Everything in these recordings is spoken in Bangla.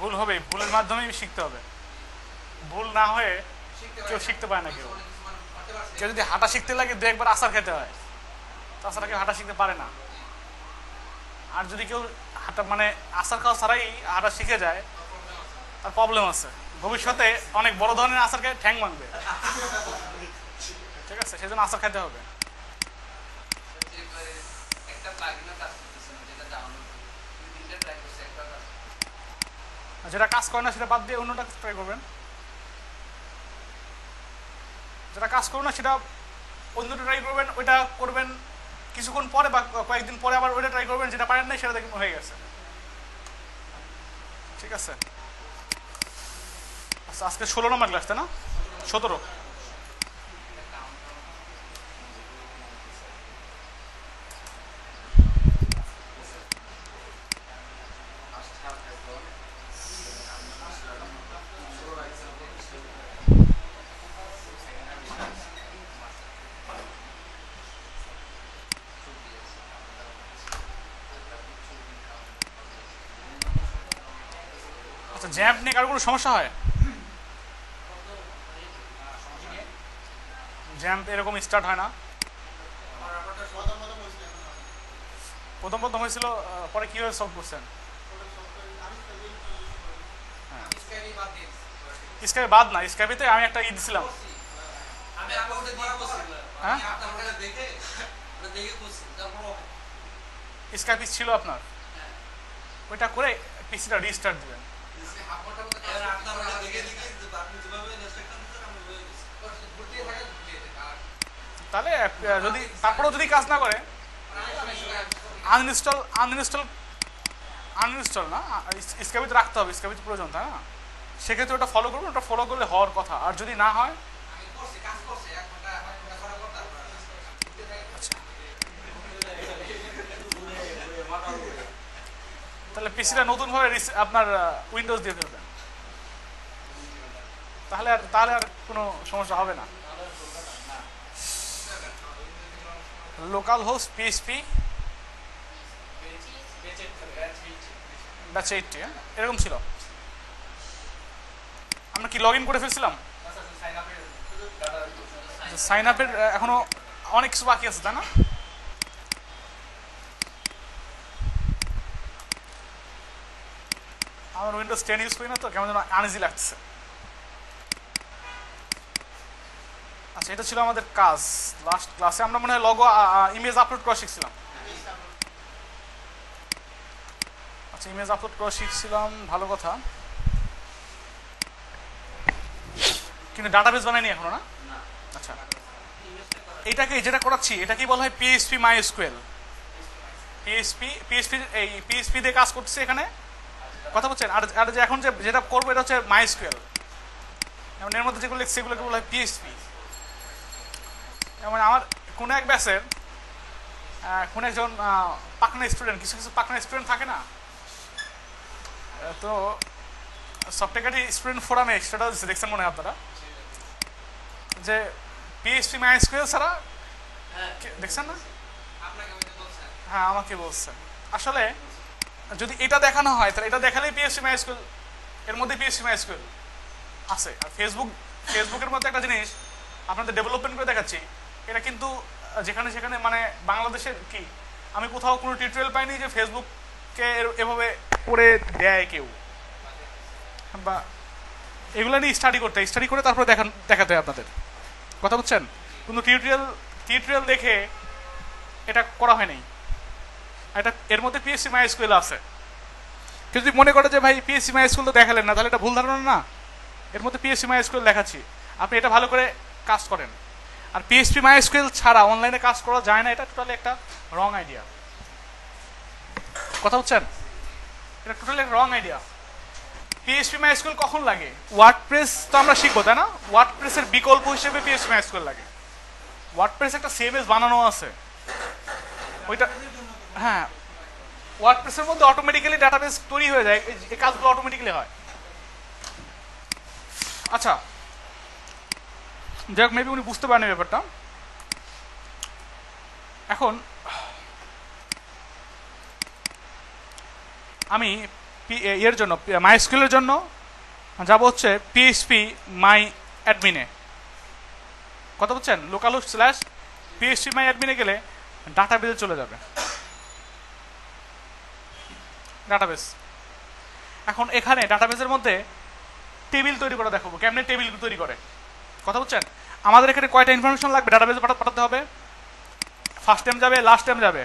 ভুল হবে, ভুলের মাধ্যমেই শিখতে হবে। ভুল না হয়ে কেউ শিখতে পারে না। কেউ কেউ যদি হাঁটা শিখতে লাগে দু একবার আচার খেতে হয়, তাছাড়া কেউ হাঁটা শিখতে পারে না। আর যদি কেউ হাঁটা মানে আচার খাওয়া ছাড়াই হাঁটা শিখে যায় তার প্রবলেম আছে, ভবিষ্যতে অনেক বড় ধরনের আচার খেয়ে ঠ্যাং ভাঙবে। ঠিক আছে, সেজন্য আচার খেতে হবে। যেটা কাজ করে না সেটা বাদ দিয়ে অন্যটা ট্রাই করবেন, যেটা কাজ করে না সেটা অন্যটা ট্রাই করবেন, ওইটা করবেন কিছুক্ষণ পরে বা কয়েকদিন পরে আবার ওইটা ট্রাই করবেন, যেটা পারেন নাই সেটা দেখুন হয়ে গেছে। ঠিক আছে, আচ্ছা আজকে 16 নম্বর ক্লাস, তাই না? 17। জ্যাম্প নিয়ে কারো কোনো সমস্যা হয়? জ্যাম্প এরকম স্টার্ট হয় না, প্রথম প্রথম হয়েছিল, পরে কিভাবে সলভ করছেন? স্ক্যাপে বাদ না, স্ক্যাপেতে আমি একটা ই দিছিলাম। স্ক্যাপি ছিল আপনার, ওইটা করে পিসিটা রিস্টার্ট দিবেন। তাহলে যদি তারপরেও যদি কাজ না করে আনইনস্টল আনইনস্টল আনইনস্টল না, স্ক্যাপিতে রাখতে হবে, স্ক্যাপিতে প্রয়োজন, তাই না? সেক্ষেত্রে ওটা ফলো করবেন, ওটা ফলো করলে হওয়ার কথা। আর যদি না হয় তাহলে পিসিটা নতুনভাবে আপনার উইন্ডোজ দিয়ে ফেলবেন, তাহলে আর কোনো সমস্যা হবে না। লোকাল হোস্ট PHP ব্যাচ 80 এরকম ছিল। আমরা কি লগ ইন করে ফেলছিলাম? সাইন আপের এখনো অনেক কিছু বাকি আছে, তাই না? আমার উইন্ডোজ 10 ইউজ করি না তো, কেমন যেন আনইজি লাগছে। আচ্ছা, এটা ছিল আমাদের কাজ। লাস্ট ক্লাসে আমরা মনে হয় লগো ইমেজ আপলোড করা শিখছিলাম। আচ্ছা, ইমেজ আপলোড করা শিখছিলাম, ভালো কথা, কিন্তু ডাটাবেস বানাইনি এখনো, না? আচ্ছা, এটাকে যেটা করাচ্ছি এটাকে বলা হয় PHP MySQL। PHP দিয়ে কাজ করতেছি এখানে, কথা বলছেন। আর যে এখন যেটা করবো এটা হচ্ছে MySQL, এবং এর মধ্যে যেগুলো লিখছি সেগুলোকে বলা হয় PHP। মানে আমার কোনো এক ব্যাচের কোনো একজন পাকনা স্টুডেন্ট, কিছু কিছু পাকনা স্টুডেন্ট থাকে না, তো সফটওয়্যার স্টুডেন্ট ফোরামে স্ট্যাটাস দিচ্ছে, দেখছেন মনে হয় আপনারা, যে PHP MySQL ছাড়া, দেখছেন না? হ্যাঁ, আমাকে বলছেন। আসলে যদি এটা দেখানো হয় তাহলে এটা দেখালেই PHP MySQL, এর মধ্যে PHP MySQL আছে। আর ফেসবুকের মধ্যে একটা জিনিস আপনাদের ডেভেলপমেন্ট করে দেখাচ্ছি, এটা কিন্তু যেখানে সেখানে, মানে বাংলাদেশের কি আমি কোথাও কোনো টিউটোরিয়াল পাইনি যে ফেসবুককে এভাবে করে দেয় কেউ, বা এগুলো নিয়ে স্টাডি করে তারপরে দেখাতে হয় আপনাদের, কথা বুঝছেন? কোনো টিউটোরিয়াল দেখে এটা করা হয় নাই। এটা এর মধ্যে PHP MySQL আছে। কেউ যদি মনে করে যে ভাই PHP MySQL তো দেখালেন না, তাহলে এটা ভুল ধারণা না। এর মধ্যে PHP MySQL দেখাচ্ছি, আপনি এটা ভালো করে কাজ করেন। আর PHP MySQL ছাড়া অনলাইনে কাজ করা যায় না, এটা টোটালি একটা রং আইডিয়া, কথা বুঝছেন? এটা totally wrong idea. PHP MySQL কখন লাগে? ওয়ার্ডপ্রেস তো আমরা শিখবো, তাই না? ওয়ার্ডপ্রেসের বিকল্প হিসেবে PHP MySQL লাগে। ওয়ার্ডপ্রেস একটা CMS বানানো আছে, ওইটা, হ্যাঁ, ওয়ার্ডপ্রেসের মধ্যে অটোমেটিক্যালি ডাটাবেস তৈরি হয়ে যায়, এই কাজগুলো অটোমেটিক্যালি হয়। আচ্ছা, যাই হোক, মেবি উনি বুঝতে পারেন ব্যাপারটা। এখন আমি एर जोनो माइस्कुलेर जोनो जाबो होच्छे PHP माइ एडमिने कत बुझছেন localhost स्लैश PHP माइ एडमिने गेले डाटाबेसे चले जाबे डाटाबेस এখন এখানে ডাটাবেসের মধ্যে টেবিল তৈরি করা দেখাবো কেমনে টেবিল তৈরি করে কথা বুঝছেন আমাদের এখানে কয়টা ইনফরমেশন লাগবে ডাটাবেসে পাঠাতে হবে ফার্স্ট টাইম যাবে লাস্ট টাইম যাবে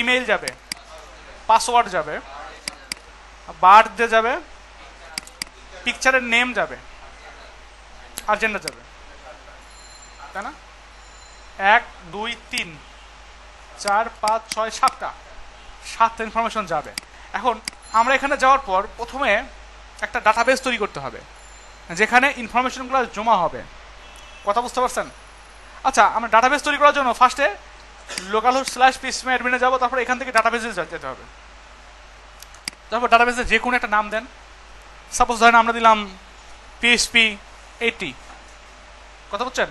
ইমেল যাবে পাসওয়ার্ড যাবে বার্থডে যাবে পিকচারের নেম যাবে আর জেন্ডার যাবে তাই না 1 2 3 4 5 6 7টা সাত ইনফরমেশন যাবে এখন আমরা এখানে যাওয়ার পর প্রথমে একটা ডাটাবেস তৈরি করতে হবে যেখানে ইনফরমেশনগুলো জমা হবে কথা বুঝতে পারছেন আচ্ছা আমরা ডাটাবেস তৈরি করার জন্য ফারস্টে localhost/php অ্যাডমিনে যাব তারপর এখান থেকে ডাটাবেসে যেতে হবে তারপর ডাটাবেসে যে কোন একটা নাম দেন সাপোজ ধরেন আমরা দিলাম php 80 কথা বুঝছেন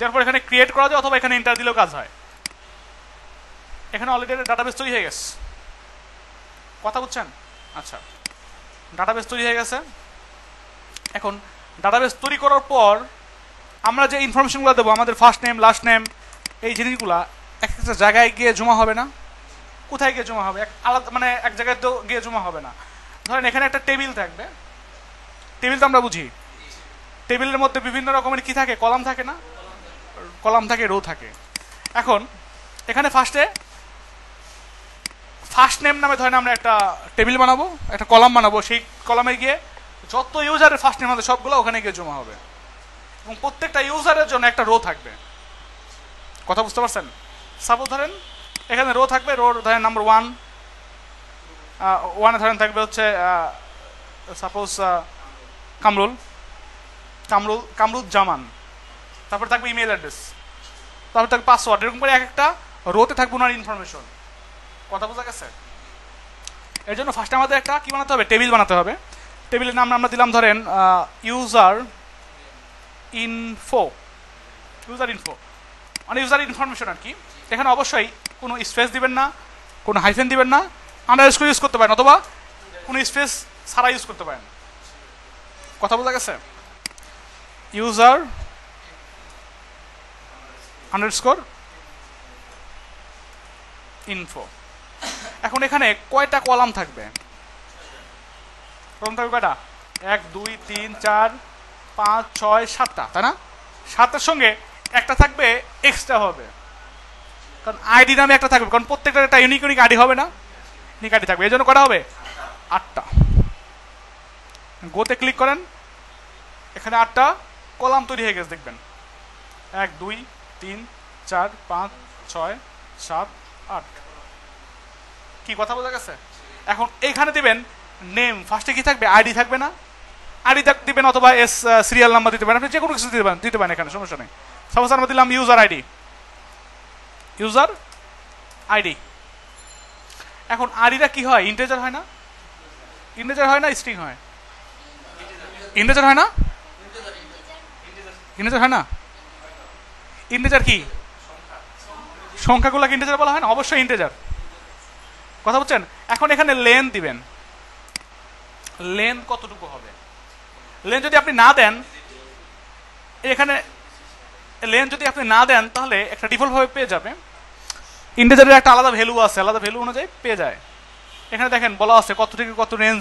তারপর এখানে ক্রিয়েট করা যায় অথবা এখানে এন্টার দিলেও কাজ হয় এখানে অলরেডি ডাটাবেস তৈরি হয়ে গেছে কথা বুঝছেন আচ্ছা ডাটাবেস তৈরি হয়ে গেছে এখন ডাটাবেস তৈরি করার পর আমরা যে ইনফরমেশনগুলো দেব আমাদের ফার্স্ট নেম লাস্ট নেম এই জিনিসগুলো একটা জায়গায় গিয়ে জমা হবে না কোথায় গিয়ে জমা হবে এক আলাদা মানে এক জায়গায় তো গিয়ে জমা হবে না ধরেন এখানে একটা টেবিল থাকবে টেবিল তো আমরা বুঝি টেবিলের মধ্যে বিভিন্ন রকমের কি থাকে কলাম থাকে না কলাম থাকে রো থাকে এখন এখানে ফার্স্টে ফার্স্ট নেম নামে ধরেন আমরা একটা টেবিল বানাবো একটা কলাম বানাবো সেই কলামে গিয়ে যত ইউজারের ফার্স্ট নেম আছে সবগুলো ওখানে গিয়ে জমা হবে এবং প্রত্যেকটা ইউজারের জন্য একটা রো থাকবে কথা বুঝতে পারছেন সাপোজ ধরেন এখানে রো থাকবে রো ধরেন নাম্বার 1 ধরেন থাকবে হচ্ছে সাপোজ কামরুজ্জামান তারপর থাকবে ইমেল অ্যাড্রেস তারপর থাকবে পাসওয়ার্ড এরকম করে এক একটা রোতে থাকবে ওনার ইনফরমেশন কথা বোঝা গেছে এর জন্য ফার্স্টে আমাদের একটা কি বানাতে হবে টেবিল বানাতে হবে টেবিলের নাম আমরা দিলাম ধরেন ইউজার ইনফো মানে ইউজার ইনফরমেশন আর কি এখানে অবশ্যই কোনো স্পেস দিবেন না কোনো হাইফেন দিবেন না আন্ডারস্কোর ইউজ করতে পারেন অথবা কোনো স্পেস ছাড়া ইউজ করতে পারেন কথা বোঝা গেছে ইউজার আন্ডারস্কোর ইনফো এখন এখানে কয়টা কলাম থাকবে কলাম থাকবে কয়টা 1 2 3 4 5 6 7টা তাই না 7টার সঙ্গে একটা থাকবে এক্সট্রা হবে কারণ আইডি নামে একটা থাকবে কারণ প্রত্যেকটার একটা ইউনিক ইউনিক আইডি হবে না ইউনিক আইডি থাকবে এজন্য কটা হবে 8টা গোতে ক্লিক করেন এখানে 8টা কলাম তৈরি হয়ে গেছে দেখবেন 1 2 3 4 5 6 7 8 কি কথা বোঝা গেছে এখন এইখানে দিবেন নেম ফার্স্টে কি থাকবে আইডি থাকবে না আইডি দিবেন অথবা এস সিরিয়াল নাম্বার দিতে পারেন আপনি যে কোনো কিছু দিতে পারেন এখানে সমস্যা নেই সাপোজ আমরা দিলাম ইউজার আইডি এখন আইডিটা কি হয় ইন্টিজার হয় না স্ট্রিং হয় ইন্টিজার হয় না ইন্টিজার কি সংখ্যাগুলোকে ইন্টিজার বলা হয় না অবশ্যই ইন্টিজার কথা বলছেন এখন এখানে লেন দিবেন লেন কতটুকু হবে লেন যদি আপনি না দেন এখানে লেন যদি আপনি না দেন তাহলে একটা ডিফল্টভাবে পেয়ে যাবে ইন্টিজারের একটা আলাদা ভ্যালু আছে আলাদা ভ্যালু অনুযায়ী পেয়ে যায় এখানে দেখেন বলা আছে কত থেকে কত রেঞ্জ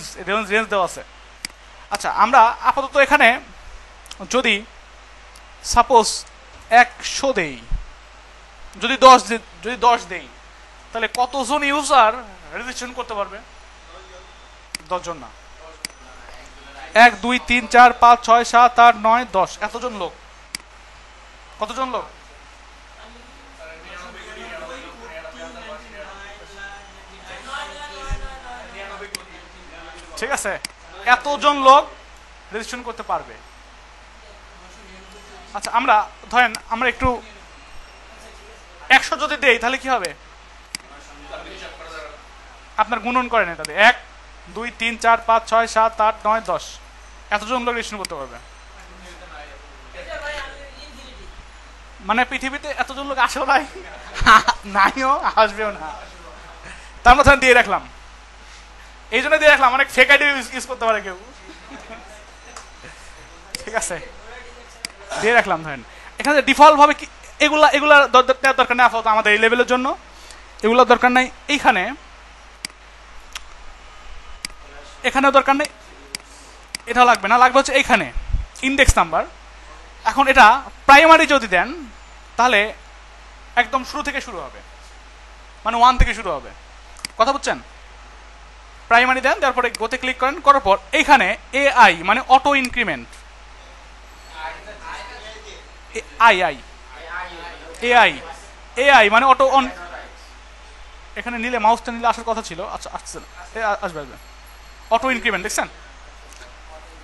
দেওয়া আছে আচ্ছা আমরা আপাতত এখানে যদি সাপোজ 100 দেই যদি 10 দেই তাহলে কতজন ইউজার রেজিস্ট্রেশন করতে পারবে 10 জন না 1 2 3 4 5 6 7 8 9 10 এতজন লোক কতজন লোক ঠিক আছে এতজন লোক রেজিস্ট্রেশন করতে পারবে আচ্ছা আমরা ধরেন আমরা একটু 100 যদি দেই তাহলে কি হবে আপনার গুণন করেন এটাতে 1 2 3 4 5 6 7 8 9 10 এতজন লোক রেজিস্ট্রেশন করতে পারবে মানে পৃথিবীতে এতজন লোক আসেও নাইও আসবেও না তা আমরা ধরেন দিয়ে রাখলাম এই জন্য দিয়ে রাখলাম, অনেক ফেক আইডি ইউজ করতে পারে কেউ, ঠিক আছে দিয়ে রাখলাম। ধরেন এখানে ডিফল্ট ভাবে এগুলা এগুলা দরকার নেই আপাতত আমাদের এই লেভেলের জন্য, এগুলা দরকার নাই। এইখানে এখানেও দরকার নেই, এটা লাগবে না, লাগবে হচ্ছে এইখানে ইন্ডেক্স নাম্বার। এখন এটা প্রাইমারি যদি দেন তাহলে একদম শুরু থেকে শুরু হবে, মানে ওয়ান থেকে শুরু হবে, কথা বুঝছেন? প্রাইমারি দেন, তারপরে গোতে ক্লিক করেন, করার পর এইখানে এআই মানে auto increment, I I AI AI মানে অটো অন, এখানে নিলে মাউসটা নিলে আসার কথা ছিল, আচ্ছা আসছে না, আসবে আসবে। অটো ইনক্রিমেন্ট দেখছেন,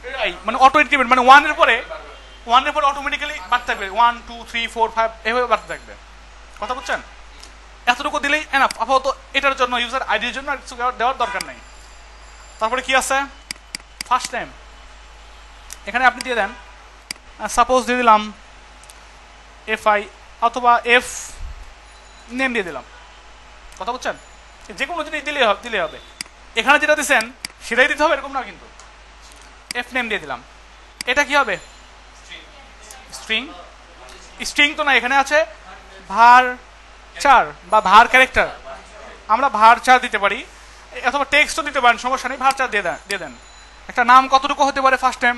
এআই মানে অটো ইনক্রিমেন্ট মানে ওয়ানের পরে অটোমেটিক্যালি বাড়তে থাকবে, 1 2 3 4 5 এভাবে বাড়তে থাকবে, কথা বুঝছেন? এতটুকু দিলেই এনাফ আপাতত, এটার জন্য ইউজার আইডির জন্য আর কিছু দেওয়ার দরকার নেই। তারপরে কি আছে ফার্স্ট টাইম, এখানে আপনি দিয়ে দেন, সাপোজ দিয়ে দিলাম এফআই অথবা এফ নেম দিয়ে দিলাম, কথা বুঝছেন? যে কোনো জিনিস দিলে হবে, এখানে যেটা দিচ্ছেন সেটাই দিতে হবে এরকম না, কিন্তু এফ নেম দিয়ে দিলাম, এটা কি হবে স্ট্রিং, স্ট্রিং তো না, এখানে আছে ভার 4 বা ভার ক্যারেক্টার, আমরা ভার 4 দিতে পারি অথবা টেক্সটও দিতে পারেন, সমস্যা নেই, ভার 4 দিয়ে দেন। একটা নাম কতটুকু হতে পারে ফার্স্ট টাইম,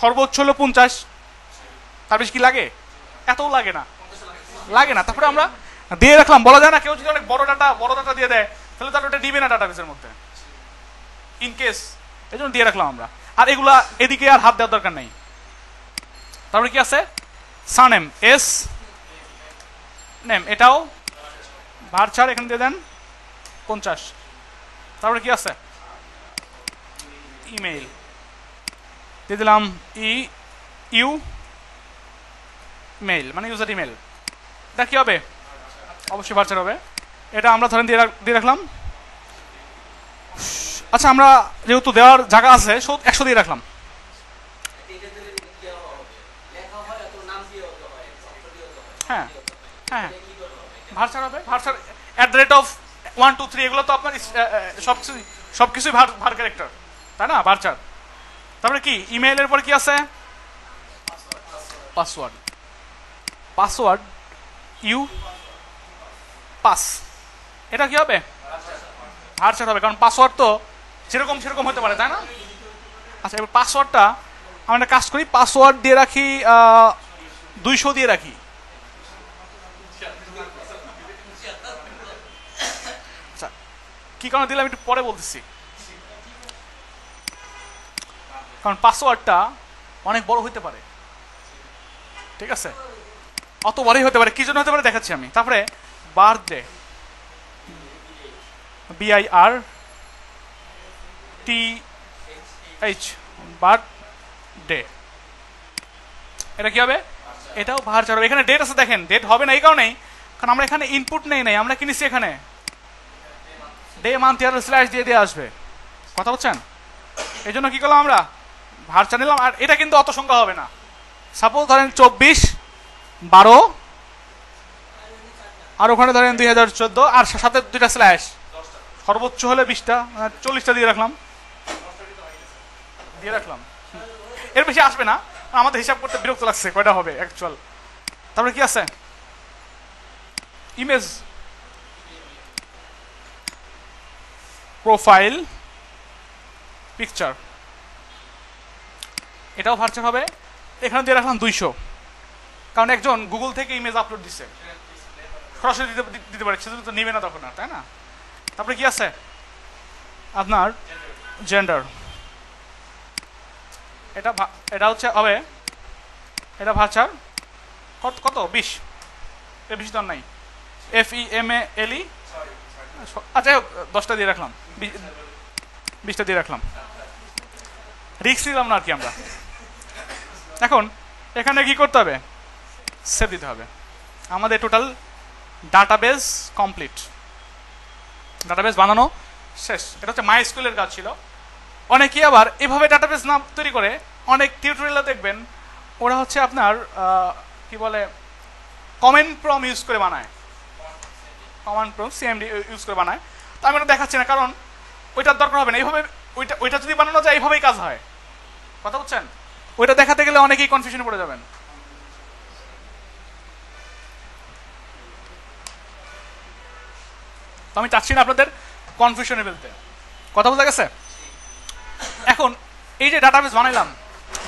সর্বোচ্চ হলো 50, তার বেশি কি লাগে, এতও লাগে না, লাগে না। তারপরে আমরা দিয়ে রাখলাম, বলা যায় না কেউ যদি অনেক বড় ডাটা দিয়ে দেয় তাহলে তার ওটা দিবে না ডাটাবেসের মধ্যে, ইন কেস, এই জন্য দিয়ে রাখলাম আমরা। আর এগুলা এদিকে আর হাত দেওয়ার দরকার নেই। তারপরে কি আছে সারনেম, এস নেম, এটাও ভার 4, এখানে দিয়ে দেন 50। তারপরে কি আছে ইমেইল, দিয়ে দিলাম ইউ মেইল মানে ইউজার ইমেল, এটা কি হবে অবশ্যই ভার 4 হবে, এটা আমরা ধরেন দিয়ে রাখলাম। আচ্ছা আমরা যেহেতু দেওয়ার জায়গা আছে 100 দিয়ে রাখলাম, হ্যাঁ হ্যাঁ ভার 4 হবে, ভার 4 @1 2 3 এগুলো তো আপনার সবকিছুই ভার ক্যারেক্টার, তাই না, ভার 4। তারপরে কি ইমেইলের পর কি আছে পাসওয়ার্ড ইউ পাস, এটা কি হবে ভার 4 হবে, কারণ পাসওয়ার্ড তো সেরকম হতে পারে, তাই না? আচ্ছা এবার পাসওয়ার্ডটা আমরা একটা কাজ করি, পাসওয়ার্ড দিয়ে রাখি 200 দিয়ে রাখি, আচ্ছা কি কারণে দিলাম একটু পরে বলতেছি, কারণ পাসওয়ার্ডটা অনেক বড় হতে পারে, ঠিক আছে, অত বড়ই হতে পারে, কি জন্য হতে পারে দেখাচ্ছি আমি। তারপরে বার্থডে BIRTH বার্থডে, এটা কি হবে এটাও ভার 4 হবে। এখানে ডেট আছে দেখেন, ডেট হবে না এই কারণেই কারণ আমরা এখানে ইনপুট নেই, আমরা কিনেছি এখানে ডে মান্থ ইয়ার স্ল্যাশ দিয়ে আসবে, কথা বুঝছেন? এই জন্য কি করলাম আমরা ভার 4 নিলাম। আর এটা কিন্তু অত সংখ্যা হবে না, সাপোজ ধরেন 24 12 আর ওখানে ধরেন 2014 আর সাথে 2টা স্ল্যাশ, সর্বোচ্চ হলে 20টা 40টা দিয়ে রাখলাম, এর বেশি আসবে না, আমাদের হিসাব করতে বিরক্ত লাগছে কয়টা হবে অ্যাকচুয়াল। তারপরে কি আছে ইমেজ, প্রোফাইল পিকচার, এটাও ভার 4 হবে, এখানে দিয়ে রাখলাম 200, কারণ একজন গুগল থেকে ইমেজ আপলোড দিচ্ছে, সরাসরি দিতে পারে, সেজন্য তো নেবে না তখন, তাই না? তারপরে কি আছে আপনার জেন্ডার, এটা হচ্ছে হবে, এটা ভার 4 কত 20, এ 20 দর নাই, FEMALE, আচ্ছা 10টা দিয়ে রাখলাম, 20টা দিয়ে রাখলাম, রিক্স নিলাম না আর কি আমরা। এখন এখানে কি করতে হবে সেভ দিতে হবে, আমাদের টোটাল ডাটাবেস কমপ্লিট, ডাটাবেস বানানো শেষ। এটা হচ্ছে MySQL-এর কাজ ছিল। অনেকেই আবার এভাবে ডাটাবেস না তৈরি করে, অনেক টিউটোরিয়ালে দেখবেন ওরা হচ্ছে আপনার কি বলে কমেন্ট প্রম ইউজ করে বানায়, কমান্ড প্রম CMD ইউজ করে বানায়, তো আমি এটা দেখাচ্ছি না কারণ ওইটার দরকার হবে না। এইভাবে ওইটা ওইটা যদি বানানো যায় এইভাবেই কাজ হয়, কথা বুঝছেন? ওইটা দেখাতে গেলে অনেকেই কনফিউশনে পড়ে যাবেন। তো আমি চাচ্ছি না আপনাদের কনফিউশনে ফেলতে, কথা বোঝা গেছে? এখন এই যে ডাটাবেস বানাইলাম,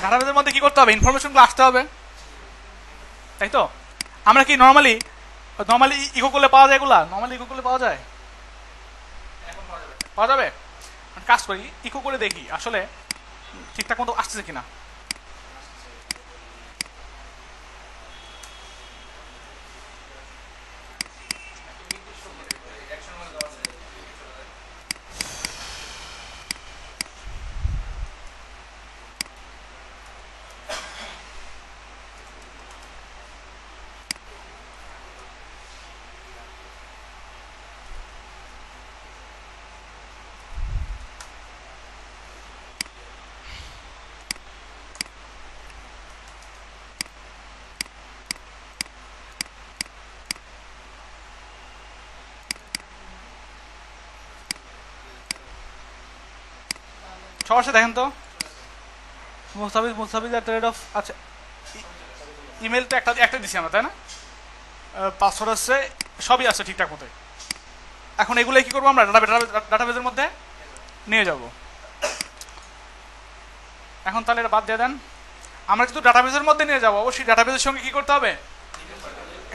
ডাটাবেসের মধ্যে কি করতে হবে? ইনফরমেশনগুলো আসতে হবে, তাই তো? আমরা কি নর্মালি নর্মালি ইকো করলে পাওয়া যায় এগুলা? নর্মালি ইকো করলে পাওয়া যায়, পাওয়া যাবে? কাজ করি ইকো করে দেখি আসলে ঠিকঠাক মতো আসতেছে কিনা। সবার সাথে দেখেন তো মুস্তাফিজ, মুস্তাফিজের ট্রেড অফ। আচ্ছা ইমেল তো একটা একটা দিছি আমরা, তাই না? পাসওয়ার্ড আছে, সবই আছে ঠিকঠাক মতো। এখন এগুলোই কী করবো আমরা? ডাটাবেজের মধ্যে নিয়ে যাব। এখন তাহলে এটা বাদ দিয়ে দেন, আমরা যেহেতু ডাটাবেজের মধ্যে নিয়ে যাবো অবশ্যই ডাটাবেজের সঙ্গে কী করতে হবে?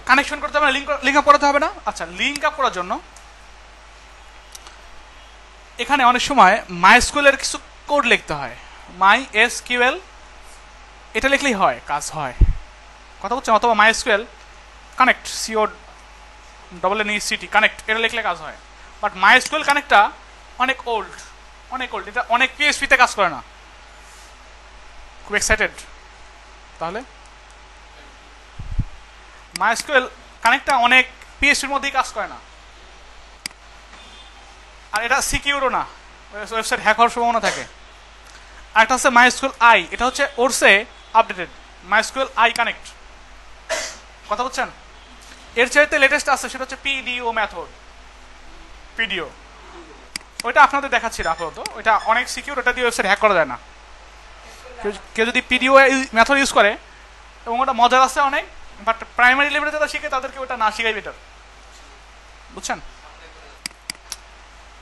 কানেকশন করতে হবে না, লিঙ্ক আপ করাতে হবে না। আচ্ছা লিঙ্ক আপ করার জন্য এখানে অনেক সময় মাইএসকিউএলের কিছু কোড লিখতে হয়। মাইএসকিউএল এটা লিখলেই হয়, কাজ হয়, কথা বলছেন? অথবা মাইএসকিউএল কানেক্ট, CONNECT কানেক্ট, এটা লিখলে কাজ হয়। বাট মাইএসকিউএল কানেক্টটা অনেক ওল্ড, অনেক ওল্ড, এটা অনেক পিএইচপিতে কাজ করে না। খুব এক্সাইটেড? তাহলে মাইএসকিউএল কানেক্টটা অনেক পিএইচপির মধ্যেই কাজ করে না, আর এটা সিকিউরও না, ওয়েবসাইট হ্যাক হওয়ার সম্ভাবনা থাকে। আরেকটা হচ্ছে মাইএসকিউএল আই, এটা হচ্ছে ওরসে আপডেটেড, মাইএসকিউএল আই কানেক্ট, কথা বলছেন? এর চাইতে লেটেস্ট আছে, সেটা হচ্ছে পিডিও মেথড, পিডিও। ওইটা আপনাদের দেখাচ্ছি আপাতত, ওইটা অনেক সিকিউর, ওটা দিয়ে ওয়েবসাইট হ্যাক করা যায় না। কেউ যদি পিডিও মেথড ইউজ করে, এবং ওটা মজার আছে অনেক, বাট প্রাইমারি লেভেলে যারা শিখে তাদেরকে ওটা না শেখাই বেটার, বুঝছেন?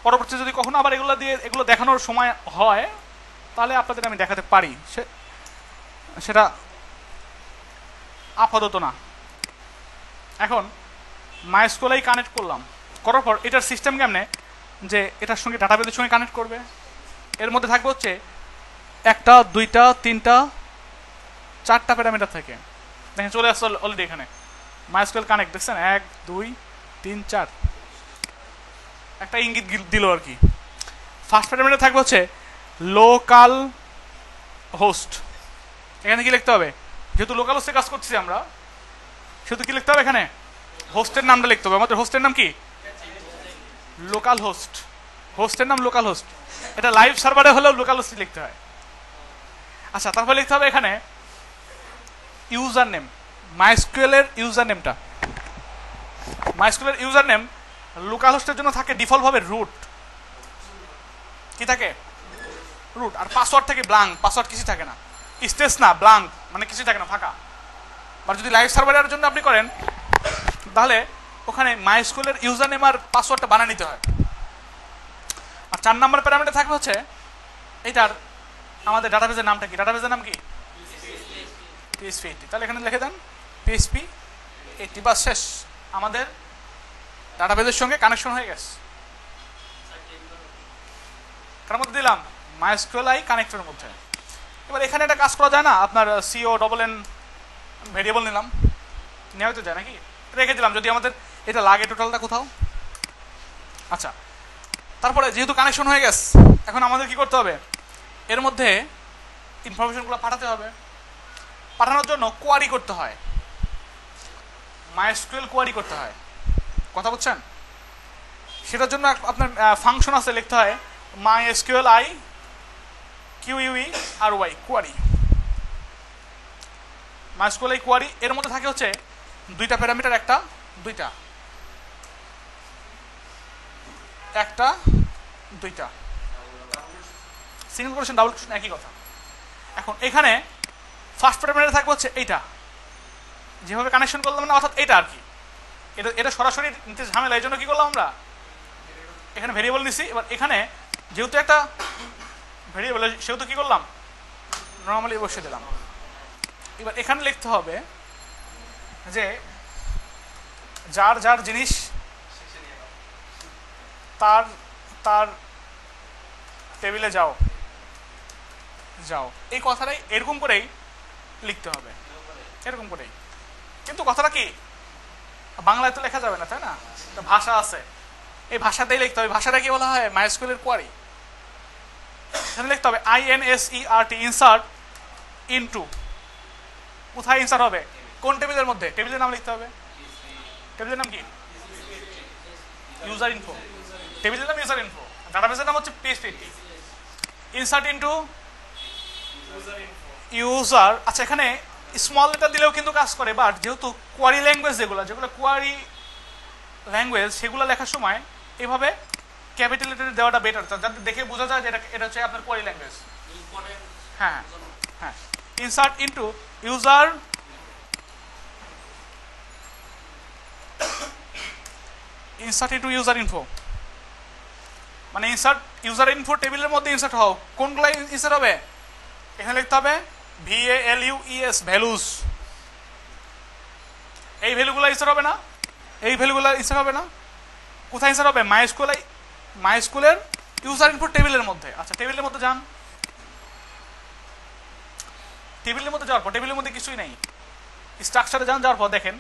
পরবর্তী যদি কখনো আবার এগুলো দিয়ে এগুলো দেখানোর সময় হয় তাহলে আপনাদের আমি দেখাতে পারি, সেটা আপাতত না। এখন মাইএসকিউএল কানেক্ট করলাম, করার পর এটার সিস্টেম কেমনে যে এটার সঙ্গে ডাটাবেজের সঙ্গে কানেক্ট করবে। এর মধ্যে থাকবে হচ্ছে একটা, দুইটা, তিনটা, চারটা প্যারামিটার থাকে। দেখেন চলে আসছে অলরেডি এখানে মাইএসকিউএল কানেক্ট, দেখছেন? 1 2 3 4 একটা ইঙ্গিত দিল আর কি। ফার্স্ট প্যারামিটার থাকবে হচ্ছে লোকাল হোস্ট। এখানে কি লিখতে হবে? যেহেতু লোকাল হোস্টে কাজ করছি আমরা, সেহেতু কি লিখতে হবে? এখানে হোস্টের নামটা লিখতে হবে। আমাদের হোস্টের নাম কি? লোকাল হোস্ট, হোস্টের নাম লোকাল হোস্ট। এটা লাইভ সার্ভারে হলেও লোকাল হোস্ট লিখতে হয়। আচ্ছা তারপরে লিখতে হবে এখানে ইউজার নেম, মাইএসকিউএলের ইউজার নেমটা। মাইএসকিউএলের ইউজার নেম লোকাল হোস্টের জন্য থাকে ডিফল্টভাবে রুট, কি থাকে? রুট। আর পাসওয়ার্ড থাকে ব্লাঙ্ক, পাসওয়ার্ড কিছু থাকে না, স্টেস না, ব্লাঙ্ক মানে কিছু থাকে না, ফাঁকা। আর যদি লাইভ সার্ভারের জন্য আপনি করেন তাহলে ওখানে মাইএসকিউএলের ইউজার নেম আর পাসওয়ার্ডটা বানিয়ে নিতে হয়। আর 4 নম্বর প্যারামিটার থাকবে হচ্ছে এইটার আমাদের ডাটাবেজের নামটা কি? ডাটাবেজের নাম কি? PHP 80। তাহলে এখানে লিখে দেন PHP 80, বা শেষ। আমাদের ডাটাবেজের সঙ্গে কানেকশন হয়ে গেছে। কার মধ্যে দিলাম? মাইএসকিউএল আই কানেক্টরের মধ্যে। এবার এখানে একটা কাজ করা যায় না, আপনার CONN ভেরিয়েবল নিলাম, নেওয়া তো যায় নাকি? রেখে দিলাম যদি আমাদের এটা লাগে টোটালটা কোথাও। আচ্ছা তারপরে যেহেতু কানেকশন হয়ে গেছে, এখন আমাদের কি করতে হবে? এর মধ্যে ইনফরমেশনগুলো পাঠাতে হবে। পাঠানোর জন্য কোয়ারি করতে হয়, মাইএসকিউএল কোয়ারি করতে হয়, কথা বুঝছেন? সেটার জন্য আপনার ফাংশন আছে, লিখতে হয় MySQL I QUERY query, MySQL I query. এর মধ্যে থাকে হচ্ছে 2টা প্যারামিটার, একটা দুইটা। সিঙ্গেল কোটেশন ডাবল কোটেশন একই কথা। এখন এখানে ফার্স্ট প্যারামিটারে থাকবে হচ্ছে এইটা, যেভাবে কানেকশন করলাম না, অর্থাৎ এটা আর কি, এটা এটা সরাসরি নিতে ঝামেলা, এই জন্য কী করলাম আমরা এখানে ভেরিয়েবল নিছি। এবার এখানে যেহেতু একটা ভেরিয়েবল সেহেতু কী করলাম নর্মালি বসিয়ে দিলাম। এবার এখানে লিখতে হবে যে যার যার জিনিস তার তার টেবিলে যাও যাও, এই কথাটাই এরকম করেই লিখতে হবে, এরকম করেই। কিন্তু কথাটা কি বাংলায় তো লেখা যাবে না, তাই না, ভাষা আছে, এই ভাষাতেই লিখতে হবে। ভাষাটা কি বলা হয় মাইস্কুলের কোয়ারি। এখানে লিখতে হবে INSERT ইনসার্ট ইনটু, কোথায় ইনসার্ট হবে কোন টেবিলের মধ্যে, টেবিলের নাম লিখতে হবে, টেবিলের নাম কি ইউজার ইনফো, টেবিলের নাম ইউজার ইনফো, ডাটাবেসের নাম হচ্ছে PHP, ইনসার্ট ইনটু ইউজার। আচ্ছা এখানে স্মল লেটার দিলেও কিন্তু কাজ করে, বাট যেহেতু কোয়ারি ল্যাঙ্গুয়েজ যেগুলো যেগুলো কোয়ারি ল্যাঙ্গুয়েজ সেগুলো লেখার সময় এভাবে ক্যাপিটাল লেটার দেওয়াটা বেটার, যাতে দেখে বোঝা যায় যে এটা হচ্ছে আপনার কোয়ারি ল্যাঙ্গুয়েজ। হ্যাঁ হ্যাঁ, ইনসার্ট ইনটু ইউজার ইনফো, মানে ইনসার্ট ইউজার ইনফো টেবিলের মধ্যে ইনসার্ট হোক। কোনগুলো ইনসার্ট হবে এখানে লিখতে হবে VALUES ভ্যালুস, এই ভ্যালুগুলো ইনসার্ট হবে না, এই ভ্যালুগুলো ইনসার্ট হবে না, কোথায় ইনসার্ট হবে মাই স্কুলের ইউজার ইনফো টেবিলের মধ্যে। আচ্ছা টেবিলের মধ্যে যান, টেবিলের মধ্যে যাওয়ার পর টেবিলের মধ্যে কিছুই নেই, স্ট্রাকচারে যান, যাওয়ার পর দেখেন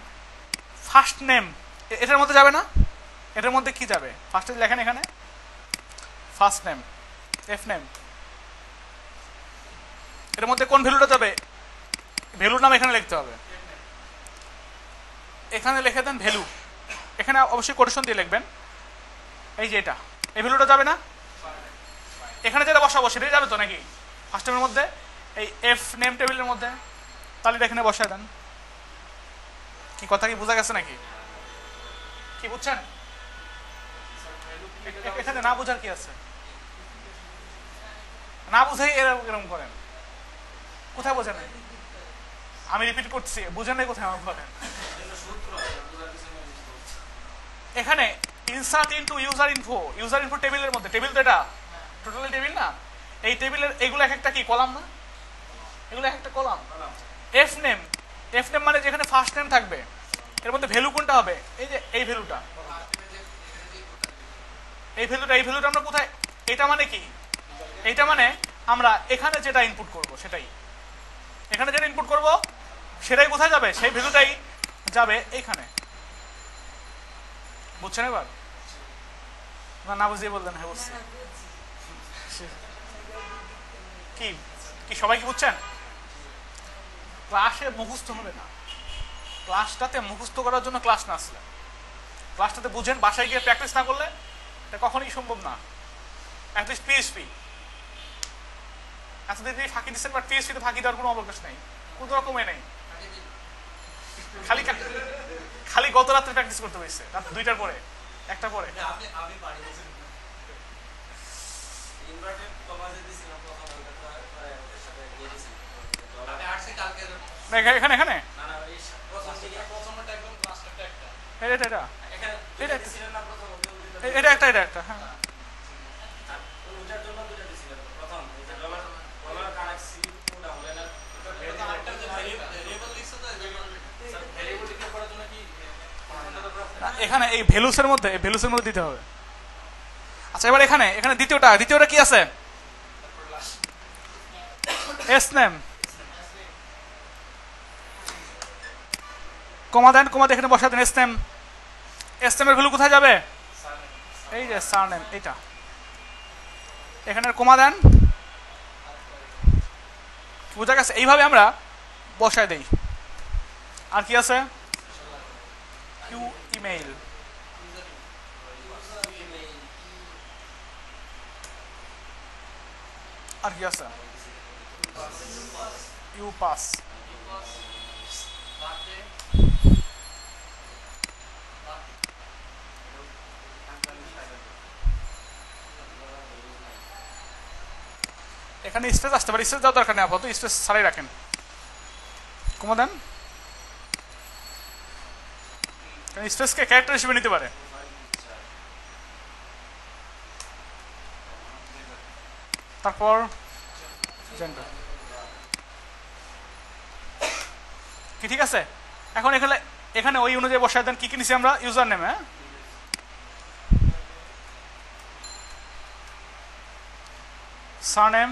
ফার্স্ট নেম, এটার মধ্যে যাবে না, এটার মধ্যে কি যাবে ফার্স্টে লেখেন এখানে ফার্স্ট নেম এফ নেম, এর মধ্যে কোন ভ্যালুটা যাবে ভ্যালুর নাম এখানে লিখতে হবে, এখানে লিখে দেন ভ্যালু, এখানে অবশ্যই কোটেশন দিয়ে লিখবেন, এই যে এটা, এই ভ্যালুটা যাবে না, এখানে যেটা বসাবো সেটাই যাবে তো নাকি ফার্স্ট নেমের মধ্যে, এই এফ নেম টেবিলের মধ্যে, তাহলে এটা এখানে বসায় দেন। কি কথা কি বোঝা গেছে নাকি, কি বুঝছেন? এখানে না বোঝার কি আছে, না বুঝাই এরকম করেন, কোথায় বোঝেন আমি রিপিট করছি বোঝেন নাই কোথায় আমার বলেন। এখানে ইনসার্ট ইনটু ইউজার ইনফো টেবিলের মধ্যে, টেবিল তো এটা টোটালি টেবিল না, এই টেবিলের এগুলো এক একটা কি কলাম না, এগুলো এক একটা কলাম। এফ নেম মানে যেখানে ফার্স্ট নেম থাকবে, এর মধ্যে ভ্যালু কোনটা হবে, এই যে এই ভ্যালুটা আমরা কোথায়, এটা মানে কি, এইটা মানে আমরা এখানে যেটা ইনপুট করব সেটাই, এখানে যেটা ইনপুট করব সেটাই কোথায় যাবে, সেই ভ্যালুটাই যাবে এইখানে। বুঝছেন এবার? না বুঝিয়ে বললেন? হ্যাঁ বুঝছি। কি কি সবাই কি বুঝছেন? ক্লাসে মুখস্থ হবে না, ক্লাসটাতে মুখস্থ করার জন্য ক্লাস না আসলে, ক্লাসটাতে বুঝেন, বাসায় গিয়ে প্র্যাকটিস না করলে এটা কখনোই সম্ভব না। অ্যাটলিস্ট PHP এতদিন যদি ফাঁকি দিচ্ছেন, বাট PHP তে ফাঁকি দেওয়ার কোনো অবকাশ নেই, কোনো রকমে নেই। খালি গত রাত্রে প্র্যাকটিস করতে হয়েছে, রাত 2টার পরে 1টা পরে। এখানে এটা একটা হ্যাঁ এখানে এই ভ্যালুসের মধ্যে দিতে হবে। আচ্ছা এবার এখানে দ্বিতীয়টা কি আছে, এস নেম কমা দেন এখানে বসা দেন এস নেমের ভ্যালু কোথায় যাবে, এই যে সার নেম, এইটা এখানে কমা দেন। বুঝা গেছে? এইভাবে আমরা বসায় দেই। আর কি আছে, ইমেইল, আর কি আছে ইউপাস, এখানে স্পেস আসতে পারে, স্পেস দেওয়ার দরকার নেই আপাতত, স্পেস ছাড়াই রাখেন, কমা দেন, কারণ স্পেসকে ক্যারেক্টার হিসেবে নিতে পারে। তারপর জেন্ডার কি ঠিক আছে। এখন এখানে এখানে ওই অনুযায়ী বসায় দেন কি কি নিছি আমরা, ইউজার নেম, হ্যাঁ সারনেম,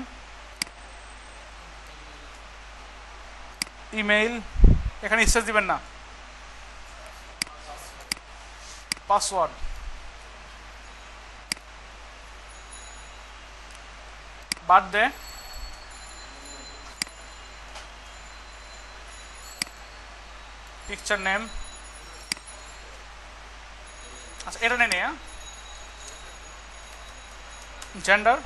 ইমেইল, এখানে স্পেস দিবেন না, পাসওয়ার্ড, বার্থডে, পিকচার নেম, আচ্ছা এটা নেই, জেন্ডার,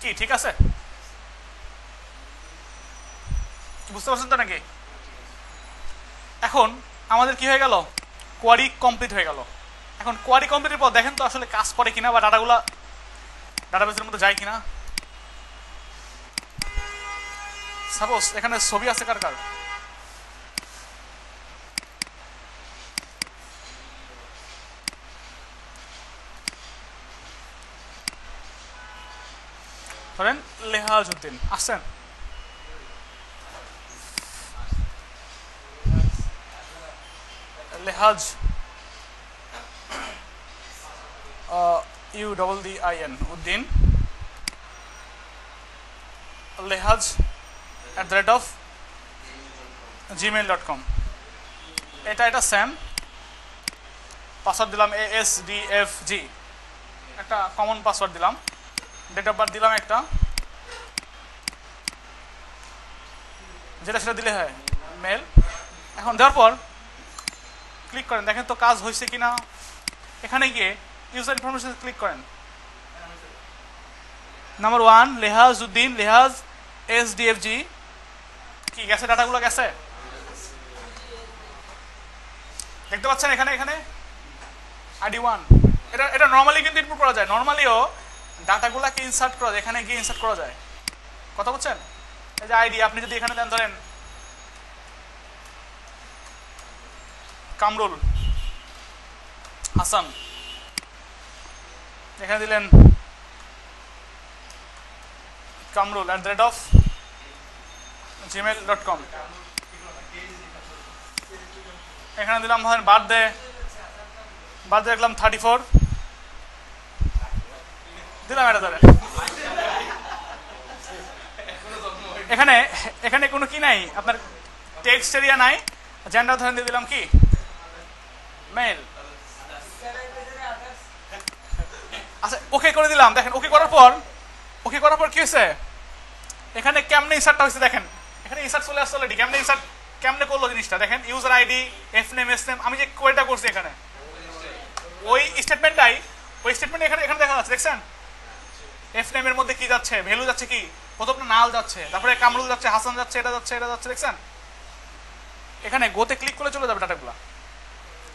কি ঠিক আছে, বুঝতে পারছেন তো নাকি? এখন আমাদের কি হয়ে গেল, কোয়ারি কমপ্লিট হয়ে গেল। এখন কোয়ারি কমপ্লিটের পর দেখেন তো আসলে কাজ করে কিনা বা ডাটাগুলো ডাটাবেসের মধ্যে যায় কিনা। সাপোজ এখানে ছবি আছে কার কার, ধরেন লেহাজউদ্দিন আসছেন, লেহাজ UDDIN উদ্দিন, লেহাজ @gmail.com, এটা এটা স্যাম, পাসওয়ার্ড দিলাম ASDFG, একটা কমন পাসওয়ার্ড দিলাম, ডেট অফ বার্থ দিলাম একটা, যেটা সেটা দিলে হয় মেল। এখন দেওয়ার পর ক্লিক করেন, দেখেন তো কাজ হয়েছে কিনা। এখানে গিয়ে ইউজার ইনফরমেশন ক্লিক করেন, নাম্বার 1 লেহাজ উদ্দিন, লেহাজ SDFG, কি গেছে ডাটাগুলো গেছে, দেখতে পাচ্ছেন এখানে এখানে ID1, এটা এটা নর্মালি কিন্তু ইনপুট করা যায়, নর্মালিও ডাটাগুলোকে ইনসার্ট করা যায়, এখানে গিয়ে ইনসার্ট করা যায়, কথা বলছেন। এই যে আইডি আপনি যদি এখানে দেন ধরেন কামরুল হাসান, এখানে দিলেন কামরুল @gmail.com, এখানে দিলাম ধরেন বার্থডে, বার্থডে রাখলাম 34 দিলাম এটা ধরেন। এখানে এখানে কোনো কি নাই, আপনার টেক্সট এরিয়া নাই, জেন্ডার ধরেন দিয়ে দিলাম কি মেল, আচ্ছা ওকে করে দিলাম। দেখেন ওকে করার পর, ওকে করার পর কি হয়েছে, এখানে কেমনে ইনসার্টটা হয়েছে দেখেন, এখানে ইনসার্ট চলে আসছে অলরেডি, কেমনে ইনসার্ট কেমনে করলো জিনিসটা দেখেন, user ID, F name, S name, আমি যে কোয়েরিটা করছি এখানে ওই স্টেটমেন্টটাই, ওই স্টেটমেন্ট এখানে এখানে দেখা যাচ্ছে, দেখছেন এফ নেমের মধ্যে কি যাচ্ছে, ভ্যালু যাচ্ছে, কি প্রথমটা নাল যাচ্ছে, তারপরে কামরুল যাচ্ছে, হাসান যাচ্ছে, এটা যাচ্ছে, এটা যাচ্ছে, দেখছেন এখানে গোতে ক্লিক করে চলে যাবে ডাটাগুলো।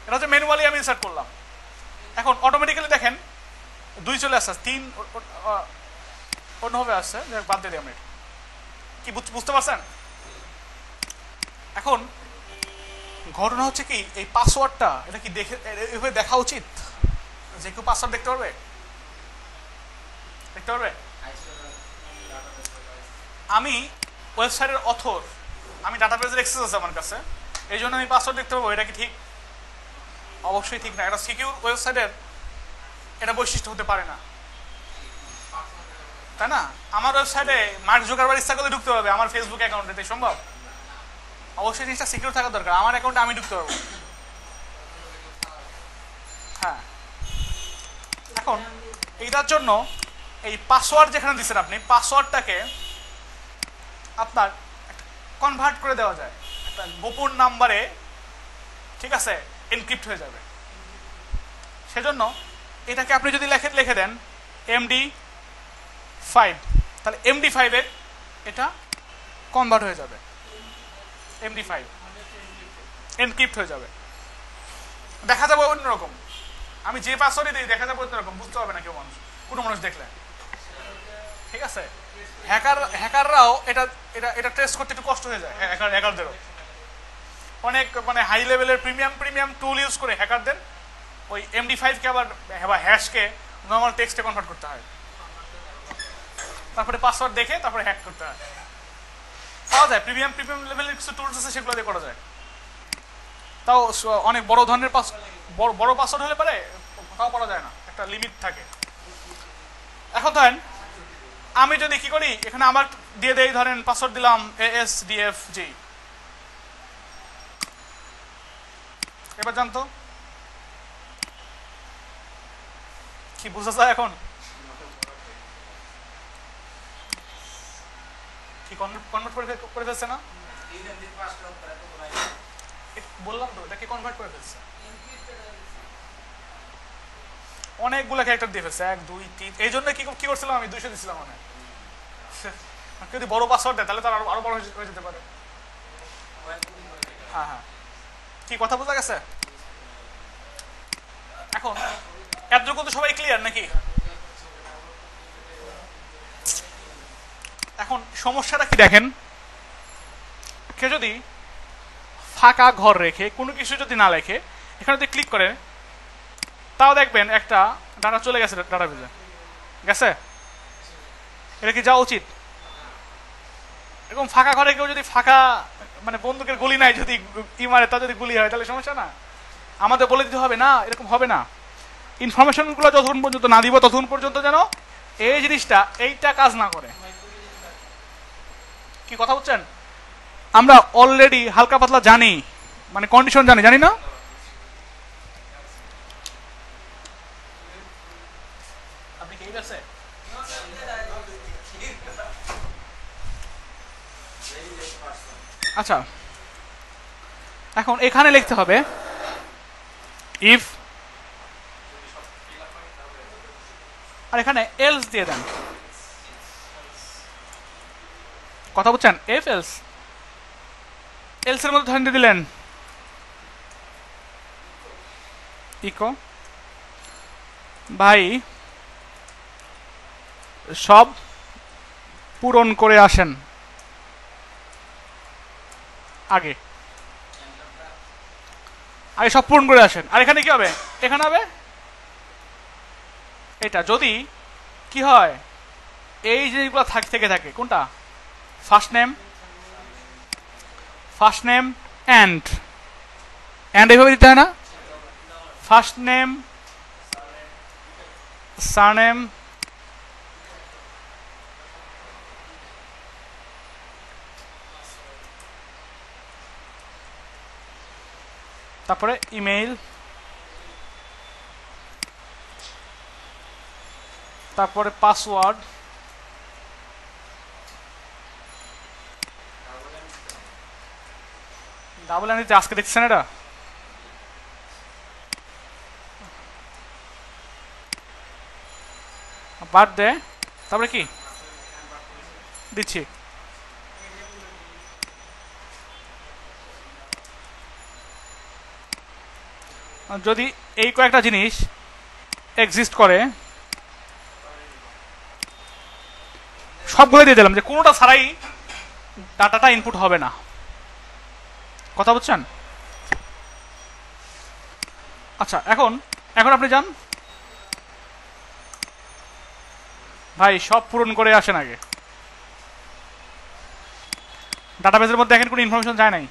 এটা হচ্ছে ম্যানুয়ালি আমি ইনসার্ট করলাম, এখন অটোমেটিক্যালি দেখেন 2 চলে আসছে, 3 অন্যভাবে আসছে, বাদ দিয়ে দিই আমি, কি বুঝতে পারছেন? এখন ঘটনা হচ্ছে কি, এই পাসওয়ার্ডটা এটা কি দেখে এভাবে দেখা উচিত, যে কেউ পাসওয়ার্ড দেখতে পারবে, দেখতে পারবে? আমি ওয়েবসাইটের অথর, আমি ডাটাবেজের অ্যাক্সেস আছে আমার কাছে, এই জন্য আমি পাসওয়ার্ড দেখতে পাবো, এটা কি ঠিক? অবশ্যই ঠিক না, এটা সিকিউর ওয়েবসাইটের এটা বৈশিষ্ট্য হতে পারে না, তাই না? আমার ওয়েবসাইটে মার্ক জুকারবার্গ ইচ্ছা করলে ঢুকতে পারবে, আমার ফেসবুক অ্যাকাউন্টে, তাই সম্ভব? অবশ্যই জিনিসটা সিকিউর থাকা দরকার, আমার অ্যাকাউন্টে আমি ঢুকতে পারবো। হ্যাঁ, এখন এইটার জন্য এই পাসওয়ার্ড যেখানে দিচ্ছেন আপনি, পাসওয়ার্ডটাকে আপনার কনভার্ট করে দেওয়া যায় একটা গোপন নাম্বারে, ঠিক আছে, এনক্রিপ্ট হয়ে যাবে। সেজন্য এটাকে আপনি যদি লেখে লিখে দেন MD5, তাহলে MD5-এর এটা কনভার্ট হয়ে যাবে, MD5 এনক্রিপ্ট হয়ে যাবে, দেখা যাবে অন্যরকম। আমি যে পাসওয়ার্ডই দেই দেখা যাবে এরকম বুঝতে পারবে না কেউ মানুষ কোনো মানুষ দেখলে ঠিক আছে হ্যাকাররাও এটা এটা এটা ট্রেস করতে একটু কষ্ট হয়ে যায় হ্যাকারদেরও অনেক মানে হাই লেভেলের প্রিমিয়াম টুল ইউজ করে হ্যাকারদের ওই MD5 কে আবার হ্যাশকে নরমাল টেক্সটে কনভার্ট করতে হয় তারপরে পাসওয়ার্ড দেখে তারপরে হ্যাক করতে হয় পাওয়া যায় প্রিমিয়াম লেভেলের কিছু টুলস আছে সেগুলো দিয়ে করা যায় তাও অনেক বড় ধরনের বড় পাসওয়ার্ড হলে পারে তাও করা যায় না একটা লিমিট থাকে এখন ধরেন আমি যদি কি করি এখানে আমার দিয়ে দেই ধরেন পাসওয়ার্ড দিলাম ASDFG এবার জানতো কি বুঝা যায় এখন কি কনভার্ট করে ফেলছে না বললাম তো এটাকে কনভার্ট করে ফেলছে অনেকগুলো ক্যারেক্টার দিয়ে ফেলছে 1 2 3 এই জন্য কি করছিলাম আমি 200 দিছিলাম মানে যদি বড় পাসওয়ার্ড দেয় তাহলে তার আরো বড় হয়ে যেতে পারে হ্যাঁ হ্যাঁ কি কথা বোঝা গেছে এখন এতটুকু তো সবাই ক্লিয়ার নাকি এখন সমস্যাটা কি দেখেন কেউ যদি ফাঁকা ঘর রেখে কোনো কিছু যদি না লেখে এখানে যদি ক্লিক করে তাও দেখবেন একটা ডাটা চলে গেছে ডাটাবেজে গেছে এটা কি যাওয়া উচিত এরকম ফাঁকা ঘরে কেউ যদি ফাঁকা মানে বন্দুকের গুলি নাই যদি ই মারে তা যদি গুলি হয় তাহলে সমস্যা না আমাদের বলে দিতে হবে না এরকম হবে না ইনফরমেশনগুলো যতক্ষণ পর্যন্ত না দিব ততক্ষণ পর্যন্ত যেন এই জিনিসটা এইটা কাজ না করে কি কথা বলছেন আমরা অলরেডি হালকা পাতলা জানি মানে কন্ডিশন জানি না আচ্ছা এখন এখানে লিখতে হবে ইফ আর এখানে এলস দিয়ে দেন কথা বলছেন এফ এলস এলস এর মধ্যে ধরে দিলেন ইকো ভাই সব পূরণ করে আসেন আগে আগে সব পূরণ করে আসেন আর এখানে কি হবে এখানে হবে এটা যদি কি হয় এই জিনিসগুলো থেকে থাকে কোনটা ফার্স্ট নেম অ্যান্ড এইভাবে দিতে হয় না ফার্স্ট নেম সারনেম তারপরে ইমেইল তারপরে পাসওয়ার্ড ডাবল এন্ড আজকে দেখছেন এটা বার্থডে তারপরে কি দিচ্ছি যদি এই কয়েকটা জিনিস এক্সিস্ট করে সবগুলো দিয়ে দিলাম যে কোনোটা ছাড়াই ডাটাটা ইনপুট হবে না কথা বুঝছেন আচ্ছা এখন আপনি যান ভাই সব পূরণ করে আসেন আগে ডাটাবেজের মধ্যে এখন কোনো ইনফরমেশন যায় নাই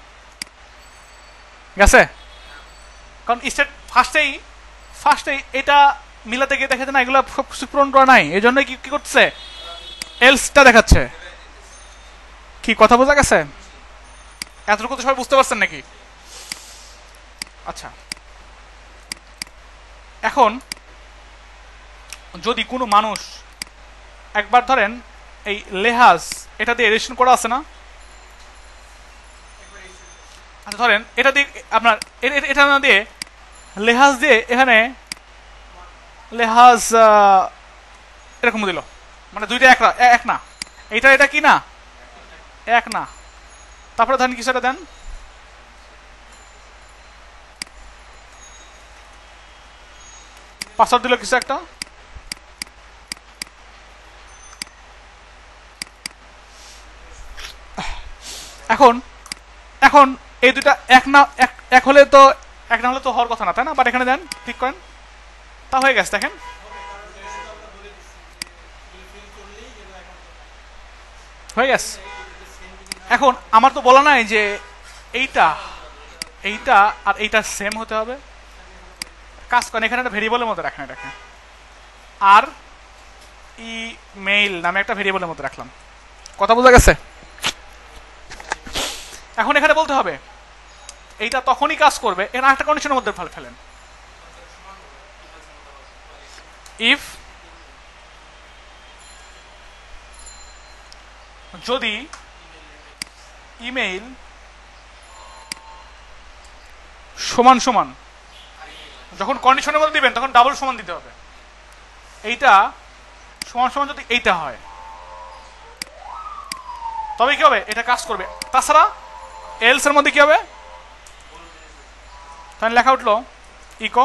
গেছে কারণ স্টেট ফার্স্টেই এটা মিলাতে গিয়ে দেখাতে না এগুলো সব কিছু পূরণ করা নাই এই জন্যই কি করছে এলসটা দেখাচ্ছে কি কথা বোঝা গেছে এতটুকু তো সবাই বুঝতে পারছেন নাকি আচ্ছা এখন যদি কোনো মানুষ একবার ধরেন এই লেহাজ এটা দিয়ে এডিশন করা আছে না আচ্ছা ধরেন এটা দিয়ে আপনার এটা না দিয়ে লেহাজ দিয়ে এখানে লেহাজ এরকম দিল মানে দুইটা এক না এটা কি না এক না তারপরে ধরেন কিছুটা দেন পাসওয়ার্ড দিল কিছু একটা। এখন এখন এই দুটা এক না এক হলে তো এক না হলে তো হওয়ার কথা না, তাই না? বাট এখানে দেন, ঠিক করেন, তা হয়ে গেছে। দেখেন হয়ে গেছে। এখন আমার তো বলা নাই যে এইটা এইটা আর এইটা সেম হতে হবে। কাজ করেন, এখানে একটা ভেরিয়েবলের মতো রাখেন এটাকে, আর ইমেইল নামে একটা ভেরিয়েবলের মতো রাখলাম। কথা বোঝা গেছে? এখন এখানে বলতে হবে এইটা তখনই কাজ করবে, এর একটা কন্ডিশনের মধ্যে ফেলেন, ইফ, যদি ইমেইল সমান সমান, যখন কন্ডিশনের মধ্যে দিবেন তখন ডাবল সমান দিতে হবে, এইটা সমান সমান যদি এইটা হয় তবে কি হবে, এটা কাজ করবে। তাছাড়া এলস এর মধ্যে কি হবে, তাহলে লেখা উঠলো ইকো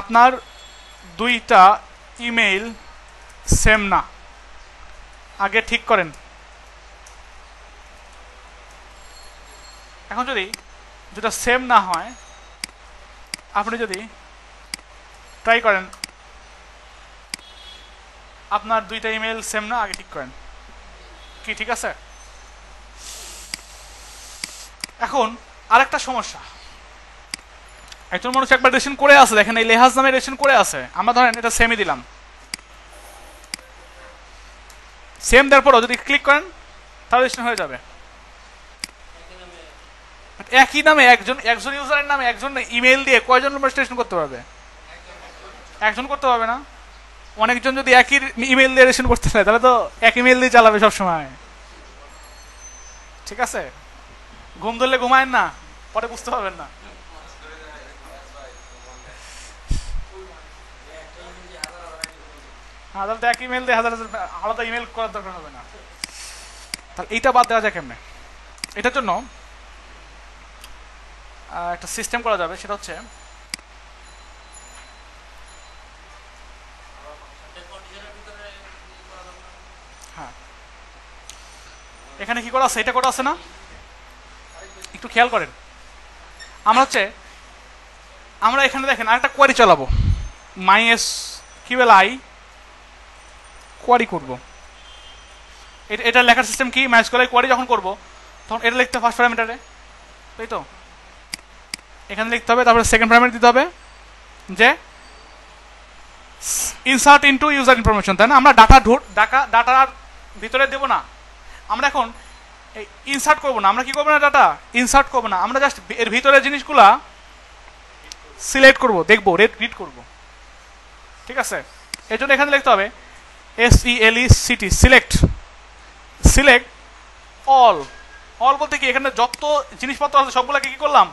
আপনার দুইটা ইমেইল সেম না, আগে ঠিক করেন। এখন যদি দুটা সেম না হয়, আপনি যদি ট্রাই করেন আপনার দুইটা ইমেল সেম না, আগে ঠিক করেন কি ঠিক আছে। এখন আরেকটা সমস্যা, একজন মানুষ একবার রেশন করে আছে, দেখেন এই লেহাজ নামে রেশন করে আছে, আমরা ধরেন এটা সেমই দিলাম, সেম দেওয়ার পরও যদি ক্লিক করেন তাহলে রেশন হয়ে যাবে। একই নামে একজন একজন ইউজারের নামে একজন ইমেল দিয়ে কয়জন রেজিস্ট্রেশন করতে পারবে? একজন করতে পারবে না। অনেকজন যদি একই ইমেল দিয়ে রেজিস্ট্রেশন করতে চায় তাহলে তো এক ইমেল দিয়ে চালাবে সব সময়, ঠিক আছে? ঘুম ধরলে ঘুমায়েন না, পরে বুঝতে পারবেন না। আলাদা এক ইমেল দিয়ে হাজার হাজার আলাদা ইমেল করার দরকার হবে না। তাহলে এইটা বাদ দেওয়া যায় কেমনে? এটার জন্য একটা সিস্টেম করা যাবে, সেটা হচ্ছে হ্যাঁ এখানে কি করা আছে, এটা করা আছে না, একটু খেয়াল করেন। আমরা হচ্ছে আমরা এখানে দেখেন আরেকটা কোয়ারি চালাবো, MySQL কোয়ারি করবো। এটা লেখার সিস্টেম কি, MySQL কোয়ারি যখন করবো তখন এটা লিখতে ফার্স্ট প্যারামিটারে, তাই তো এখানে লিখতে হবে, তারপরে সেকেন্ড প্যারামিটার দিতে হবে যে ইনসার্ট ইনটু ইউজার ইনফরমেশন, তাই না? আমরা ডাটার ভিতরে দেবো না, আমরা এখন ইনসার্ট করবো না, আমরা কি করবো না, ডাটা ইনসার্ট করবো না, আমরা জাস্ট এর ভিতরে জিনিসগুলা সিলেক্ট করবো, দেখবো, রিড করবো, ঠিক আছে? এর জন্য এখানে লিখতে হবে SELECT, সিলেক্ট অল। অল বলতে কি, এখানে যত জিনিসপত্র আছে সবগুলাকে কি করলাম,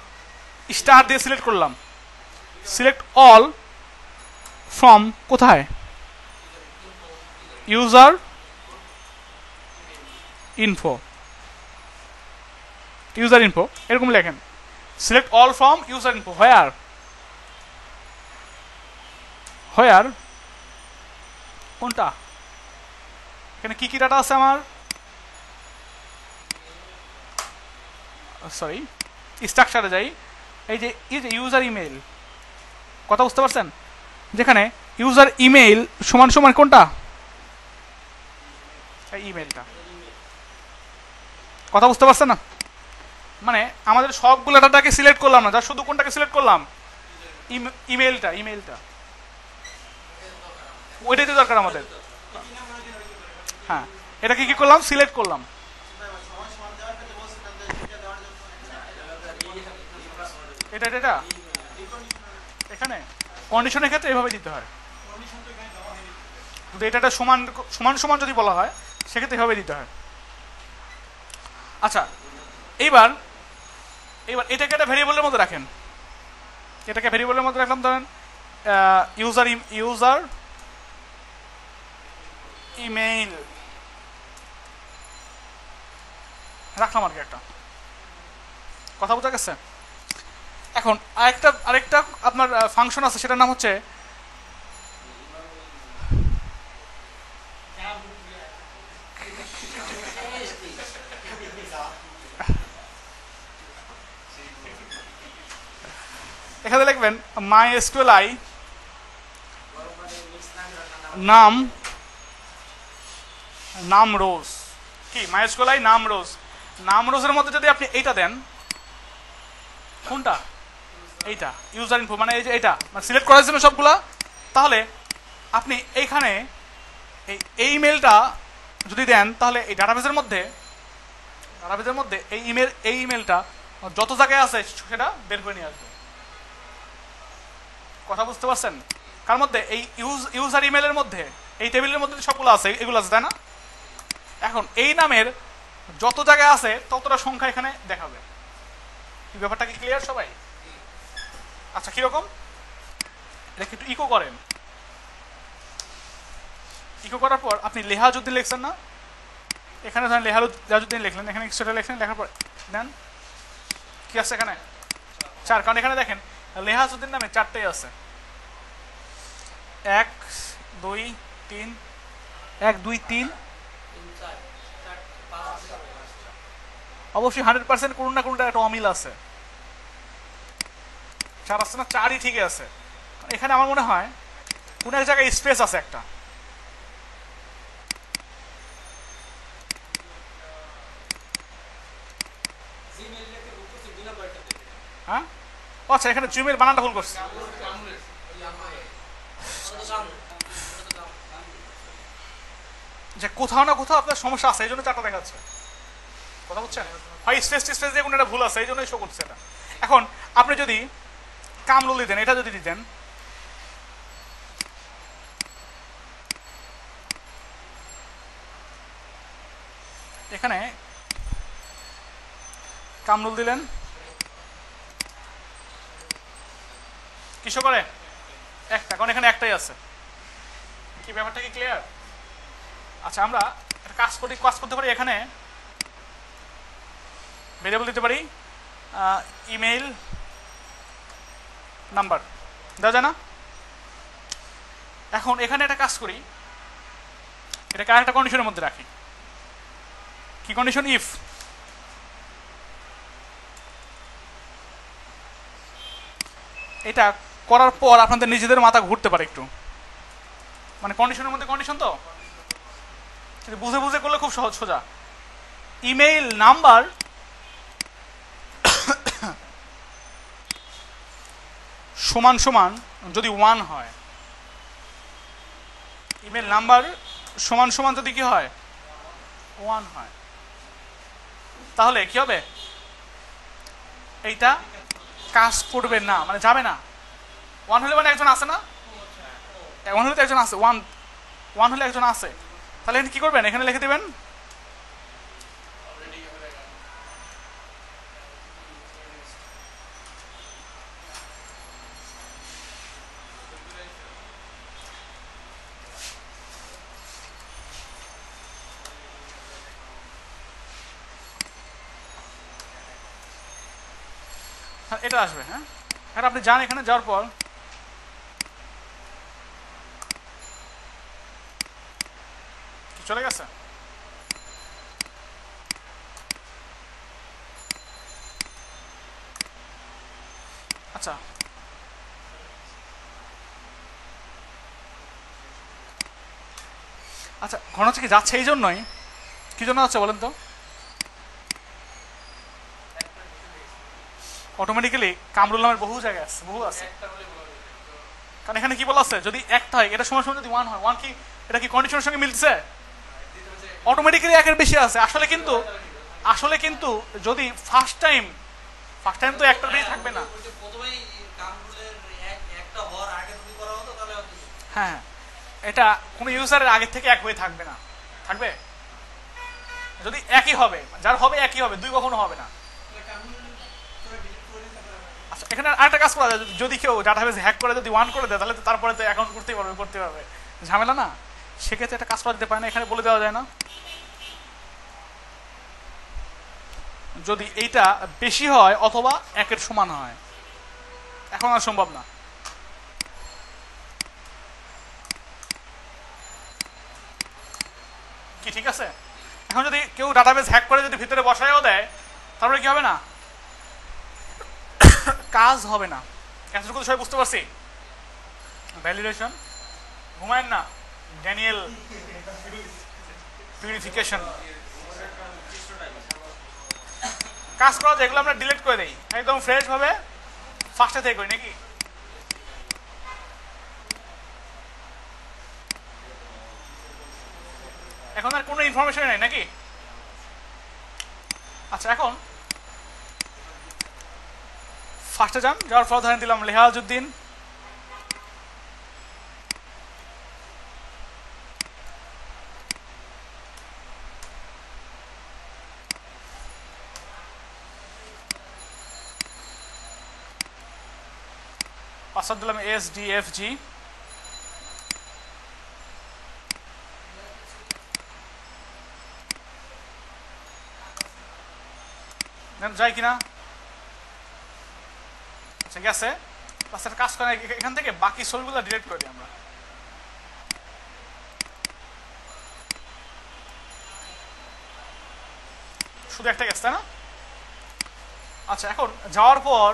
স্টার দিয়ে সিলেক্ট করলাম। সিলেক্ট অল ফ্রম কোথায়, ইউজার ইনফো, ইউজার ইনফো এরকম লেখেন, select all from user info where where কোনটা, এখানে কি কি ডাটা আছে আমার, সরি স্ট্রাকচারে যাই, এই যে ইউজার ইমেইল, কথা বুঝতে পারছেন, যেখানে ইউজার ইমেইল সমান সমান কোনটা, এই ইমেইলটা, কথা বুঝতে পারছেন না? মানে আমাদের সবগুলো ডাটাকে সিলেক্ট করলাম না, যা শুধু কোনটাকে সিলেক্ট করলাম, ইমেইলটা, ইমেইলটা ওইটাই তো দরকার আমাদের। হ্যাঁ এটাকে কি করলাম, সিলেক্ট করলাম। এটা এটা এখানে কন্ডিশনের ক্ষেত্রে এভাবে দিতে হয়, যদি এটা সমান সমান সমান যদি বলা হয় সেক্ষেত্রে এভাবে দিতে হয়। আচ্ছা এইবার এইবার এটাকে একটা ভেরিয়েবলের মধ্যে রাখেন, এটাকে ভেরিয়েবলের মধ্যে রাখলাম, ধরেন ইউজার ইমেইল রাখলাম আর কি একটা, কথা বোঝা গেছে? এখন আরেকটা আপনার ফাংশন আছে সেটার নাম হচ্ছে এখানে লিখবেন mysql i নাম নাম রোজ কি mysql i নাম রোজ নাম রোজের মধ্যে যদি আপনি এইটা দেন কোনটা এইটা ইউজার ইনফো মানে এই যে এটা মানে সিলেক্ট করার জন্য সবগুলা তাহলে আপনি এইখানে এই ইমেলটা যদি দেন তাহলে এই ডাটাবেজের মধ্যে এই ইমেলটা যত জায়গায় আছে সেটা বের করে নিয়ে আসবে কথা বুঝতে পারছেন কার মধ্যে এই ইউজার ইমেলের মধ্যে এই টেবিলের মধ্যে সবগুলো আছে এগুলো আছে তাই না এখন এই নামের যত জায়গায় আছে ততটা সংখ্যা এখানে দেখাবে এই ব্যাপারটা কি ক্লিয়ার সবাই আচ্ছা কি রকম এটা একটু ইকো করেন ইকো করার পর আপনি লেহাজউদ্দিন লিখছেন না এখানে ধরেন লেহাজউদ্দিন লিখলেন এখানে এক্সট্রা লিখছেন লেখার পর দেন কি আছে এখানে চার কারণ এখানে দেখেন লেহাজউদ্দিন নামে চারটাই আছে 1 2 3 অবশ্যই 100% কোন না কোনটা একটা অমিল আছে চার আছে না চারই ঠিক আছে এখানে আমার মনে হয় কোন এক জায়গায় স্পেস আছে একটা হ্যাঁ আচ্ছা এখানে জিমেল বানানটা ভুল করছি যে কোথাও না কোথাও আপনার সমস্যা আছে এই জন্য চারটা দেখাচ্ছে কথা বুঝছেন হয় স্পেস স্পেস দিয়ে কোনো একটা ভুল আছে এই জন্যই শো করছে এটা এখন আপনি যদি কামরুল দিতেন এটা যদি দিতেন এখানে কামরুল দিলেন কিসো করে একটা কারণ এখানে একটাই আছে কি ব্যাপারটা কি ক্লিয়ার আচ্ছা আমরা একটা কাজ করতে পারি এখানে ভেরিয়েবল দিতে পারি ইমেল নাম্বার দেওয়া যায় না এখন এখানে একটা কাজ করি এটাকে আরেকটা কন্ডিশনের মধ্যে রাখি কি কন্ডিশন ইফ এটা করার পর আপনাদের নিজেদের মাথা ঘুরতে পারে একটু মানে কন্ডিশনের মধ্যে কন্ডিশন তো বুঝে করলে খুব সহজ সোজা ইমেল নাম্বার সমান সমান যদি 1 হয় ইমেল নাম্বার সমান সমান যদি কি হয় 1 হয় তাহলে কি হবে এইটা কাজ করবে না মানে যাবে না 1 হলে মানে একজন আছে না 1 হলে তো একজন আছে 1 হলে একজন আছে তাহলে কি করবেন এখানে লিখে দিবেন এটা আসবে হ্যাঁ আর আপনি যান এখানে যাওয়ার পর চলে গেছে আচ্ছা আচ্ছা ঘটনা হচ্ছে কি যাচ্ছে এই জন্যই কি জন্য যাচ্ছে বলেন তো অটোমেটিক্যালি কামরুল নামের বহু আছে কারণ এখানে কি বলা আছে যদি একটা হয় এটা সমান সমান যদি 1 হয় 1 কি এটা কি কন্ডিশনের সঙ্গে মিলছে অটোমেটিক্যালি একের বেশি আছে আসলে কিন্তু যদি ফার্স্ট টাইম তো একটার বেশি থাকবে না হ্যাঁ এটা কোনো ইউজারের আগে থেকে এক হয়ে থাকবে না থাকবে যদি একই হবে যার হবে একই হবে দুই কখনো হবে না এখানে আরেকটা কাজ করা যায় যদি কেউ ডাটাবেস হ্যাক করে যদি 1 করে দেয় তাহলে তারপরে তো অ্যাকাউন্ট করতে পারবে ঝামেলা না সেক্ষেত্রে একটা কাজ করা যেতে পারে না এখানে বলে দেওয়া যায় না যদি এইটা বেশি হয় অথবা একের সমান হয় এখন আর সম্ভব না। কি ঠিক আছে? এখন যদি কেউ ডাটাবেস হ্যাক করে যদি ভিতরে বসায়ও দেয় তারপরে কি হবে না, কাজ হবে না। এতটুকু সবাই বুঝতে পারছি। ভ্যালিডেশন, ঘুমায়েন না, ড্যানিয়েল পিউরিফিকেশন, কাজ করা যেগুলো আমরা ডিলিট করে দিই একদম ফ্রেশ ভাবে ফার্স্টে থেকে করি নাকি? এখন আর কোনো ইনফরমেশন নাই নাকি? আচ্ছা এখন ফার্স্টে যান, যাওয়ার পর ধরে দিলাম লেহাজউদ্দিন, পাসওয়ার্ড দিলাম SDFG, যাই কিনা গেছে কাজ করে। এখান থেকে বাকি সোর্সগুলো ডিলিট করে দিই আমরা। শুধু একটা গেছে না? আচ্ছা এখন যাওয়ার পর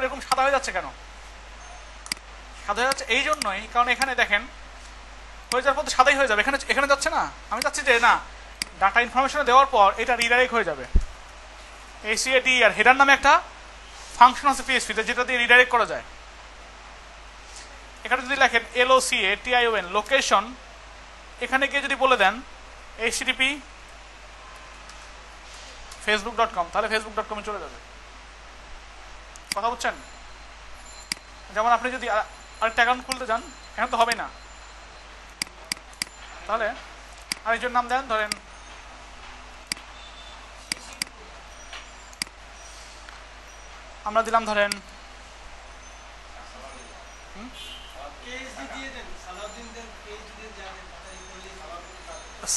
এরকম সাদা হয়ে যাচ্ছে কেন? সাদা হয়ে যাচ্ছে এই জন্যই কারণ এখানে দেখেন হয়ে যাওয়ার পর তো সাদাই হয়ে যাবে, এখানে যাচ্ছে না। আমি চাচ্ছি যে না, ডাটা ইনফরমেশন দেওয়ার পর এটা রিডাইরেক্ট হয়ে যাবে। HCAD আর হেডার নামে একটা ফাংশন আছে PHP তে, যেটা দিয়ে রিডাইরেক্ট করা যায়। এখানে যদি লেখেন LOCATION লোকেশন, এখানে গিয়ে যদি বলে দেন http facebook.com, তাহলে facebook.com এ চলে যাবে। কথা বুঝছেন? যেমন আপনি যদি আরেকটা অ্যাকাউন্ট খুলতে যান, এখন তো হবে না, তাহলে আরেকজন নাম দেন, ধরেন আমরা দিলাম ধরেন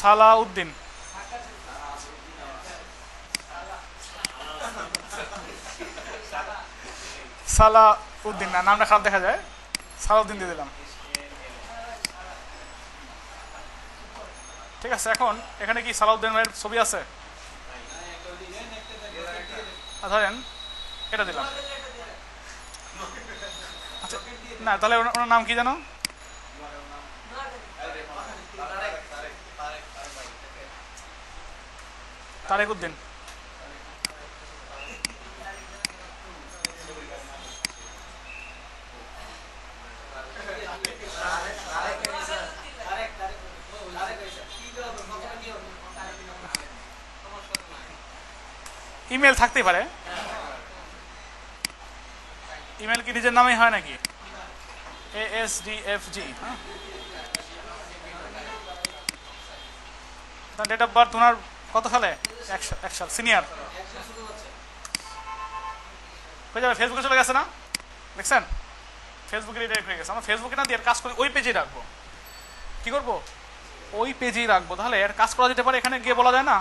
সালাউদ্দিন। সালাউদ্দিন না, নামটা খারাপ দেখা যায়, সালাউদ্দিন দিয়ে দিলাম। ঠিক আছে, এখন এখানে কি সালাউদ্দিন ভাইয়ের ছবি আছে? ধরেন এটা দিলাম। আচ্ছা না, তাহলে ওনার নাম কি জানো? তারেক উদ্দিন। ইমেল থাকতেই পারে। ইমেল কি নিজের নামে হয় নাকি? ASDFG, ডেট অফ বার্থ ওনার কত সালে? 100 সাল, সিনিয়র হয়ে যাবে। ফেসবুকে চলে গেছে না? দেখছেন ফেসবুকে রিডাইরেক্ট হয়ে গেছে। আমরা ফেসবুকে না দিয়ে কাজ করি, ওই পেজেই রাখবো। কি করবো? ওই পেজেই রাখবো। তাহলে এর কাজ করা যেতে পারে। এখানে গিয়ে বলা যায় না,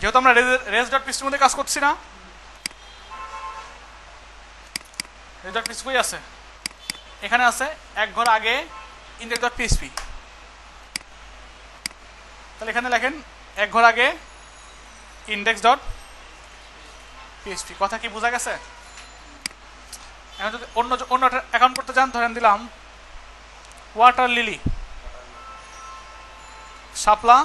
যেহেতু আমরা res.php মধ্যে কাজ করছি না, index.php আছে, এখানে আছে এক ঘর আগে index.php, তাহলে এখানে লেখেন এক ঘর আগে index.php। কথা কি বোঝা গেছে? এখন যদি অন্য অ্যাকাউন্ট করতে যান, ধরেন দিলাম ওয়াটার লিলি শাপলা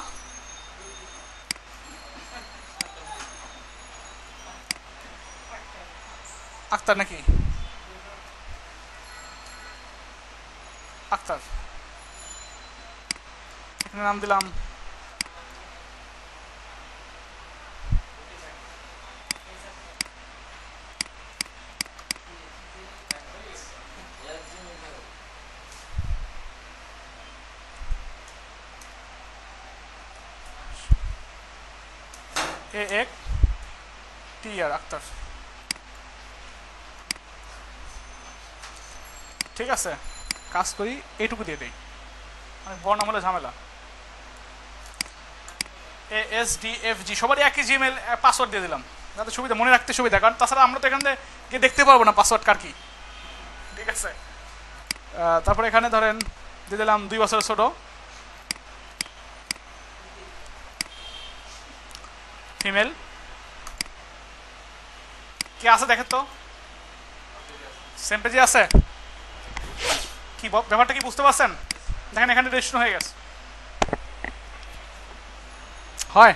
আক্তার, নাকি আক্তার, এখানে নাম দিলাম AAKTR আক্তার। ঠিক আছে, কাজ করি এইটুকু দিয়ে দিই, মানে বর্ণ হলে ঝামেলা। ASDFG সবারই একই জিমেল পাসওয়ার্ড দিয়ে দিলাম। আপনাদের সুবিধা মনে রাখতে সুবিধা, কারণ তাছাড়া আমরা তো এখান থেকে গিয়ে দেখতে পারবো না পাসওয়ার্ড কার কি, ঠিক আছে। তারপরে এখানে ধরেন দিয়ে দিলাম 2 বছরের ছোট ফিমেল, কে আছে দেখেন তো, সেম পেজে আছে কি ব্যাপারটা কি বুঝতে পারছেন? দেখেন এখানে রেজিস্ট্রেশন হয়ে গেছে। হয়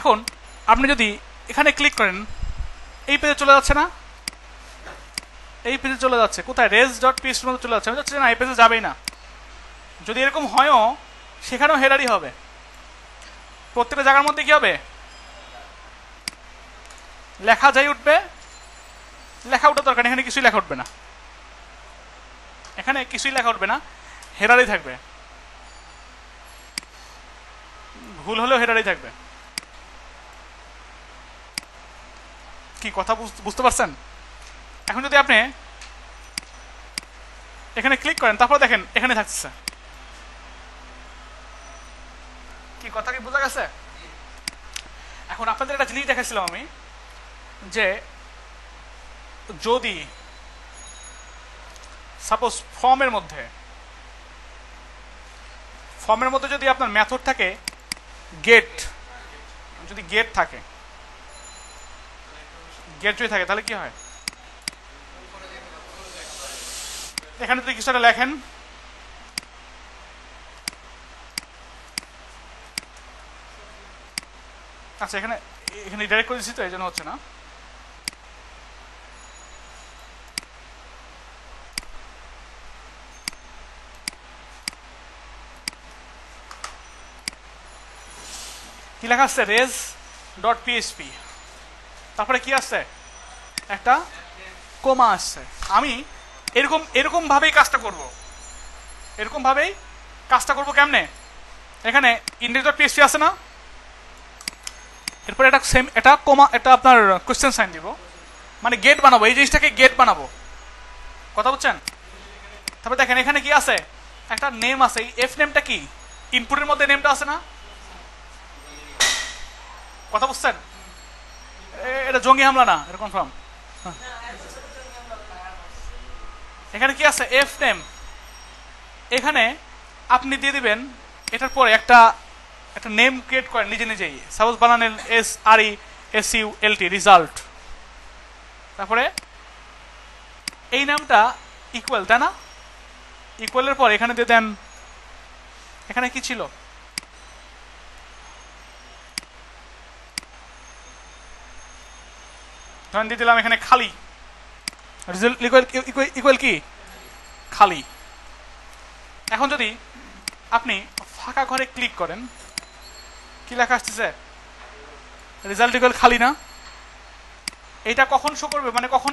এখন আপনি যদি এখানে ক্লিক করেন এই পেজে চলে যাচ্ছে না, এই পেজে চলে যাচ্ছে, কোথায় res.php মধ্যে চলে যাচ্ছে, আমি যাচ্ছি না এই পেজে যাবেই না। যদি এরকম হয়ও সেখানেও হেরারি হবে, প্রত্যেকটা জায়গার মধ্যে কি হবে লেখা যাই উঠবে, লেখা উঠা দরকার, এখানে কিছুই লেখা উঠবে না, এখানে কিছুই লেখা উঠবে না, হেরারি থাকবে, ভুল হলেও হেরারি থাকবে। কি কথা বুঝতে পারছেন? এখন যদি আপনি এখানে ক্লিক করেন তারপর দেখেন এখানে থাকছে, কি কথা কি বোঝা গেছে? এখন আপনাদের একটা জিনিস দেখাচ্ছিলাম আমি, যে যদি সাপোজ ফর্মের মধ্যে যদি আপনার মেথড থাকে গেট, যদি গেট যদি থাকে তাহলে কি হয়, এখানে যদি কিছুটা লেখেন আচ্ছা এখানে এখানে ডাইরেক্ট করে দিচ্ছি তো এই জন্য হচ্ছে না, কি লেখা আসছে res.php, তারপরে কি আসছে একটা কমা আসছে। আমি এরকমভাবেই কাজটা করব, এরকমভাবেই কাজটা করব। কেমনে? এখানে index.php আছে না, এরপরে একটা সেম এটা কমা, এটা আপনার কোয়েশ্চেন সাইন দিব, মানে গেট বানাবো, এই জিনিসটাকে গেট বানাবো, কথা বুঝছেন? তারপরে দেখেন এখানে কি আছে একটা নেম আছে, এই এফ নেমটা কি ইনপুটের মধ্যে নেমটা আছে না, কথা বুঝছেন? এটা জঙ্গি হামলা না, এটা কনফার্ম। এখানে কি আছে এফ নেম, এখানে আপনি দিয়ে দিবেন, এটার পরে একটা নেম ক্রিয়েট করেন নিজে নিজেই, সাপোজ বানানেন SRESULT রেজাল্ট, তারপরে এই নামটা ইকুয়াল, তাই না? ইকুয়ালের পর এখানে দিয়ে দেন, এখানে কি ছিল ধরেন দিয়ে দিলাম এখানে খালি রেজাল্ট ইকুয়াল কি খালি। এখন যদি আপনি ফাঁকা ঘরে ক্লিক করেন কি লেখা আসতেছে রেজাল্ট ইকুয়াল খালি না, এটা কখন শো করবে, মানে কখন,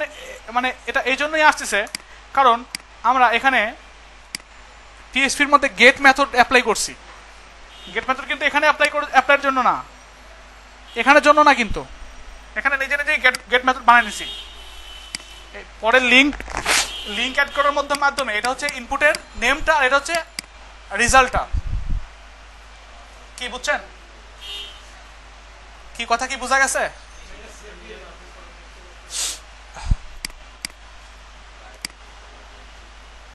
মানে এটা এই জন্যই আসতেছে কারণ আমরা এখানে PHP-র মধ্যে গেট মেথড অ্যাপ্লাই করছি। গেট মেথড কিন্তু এখানে অ্যাপ্লাইয়ের জন্য না, এখানের জন্য না, কিন্তু এখানে নিজে নিজেই গেট মেথড বানিয়ে নিছি। পরে লিঙ্ক অ্যাড করার মাধ্যমে এটা হচ্ছে ইনপুটের নেমটা আর এটা হচ্ছে রেজাল্টটা, কি বুঝছেন? কি কথা কি বোঝা গেছে?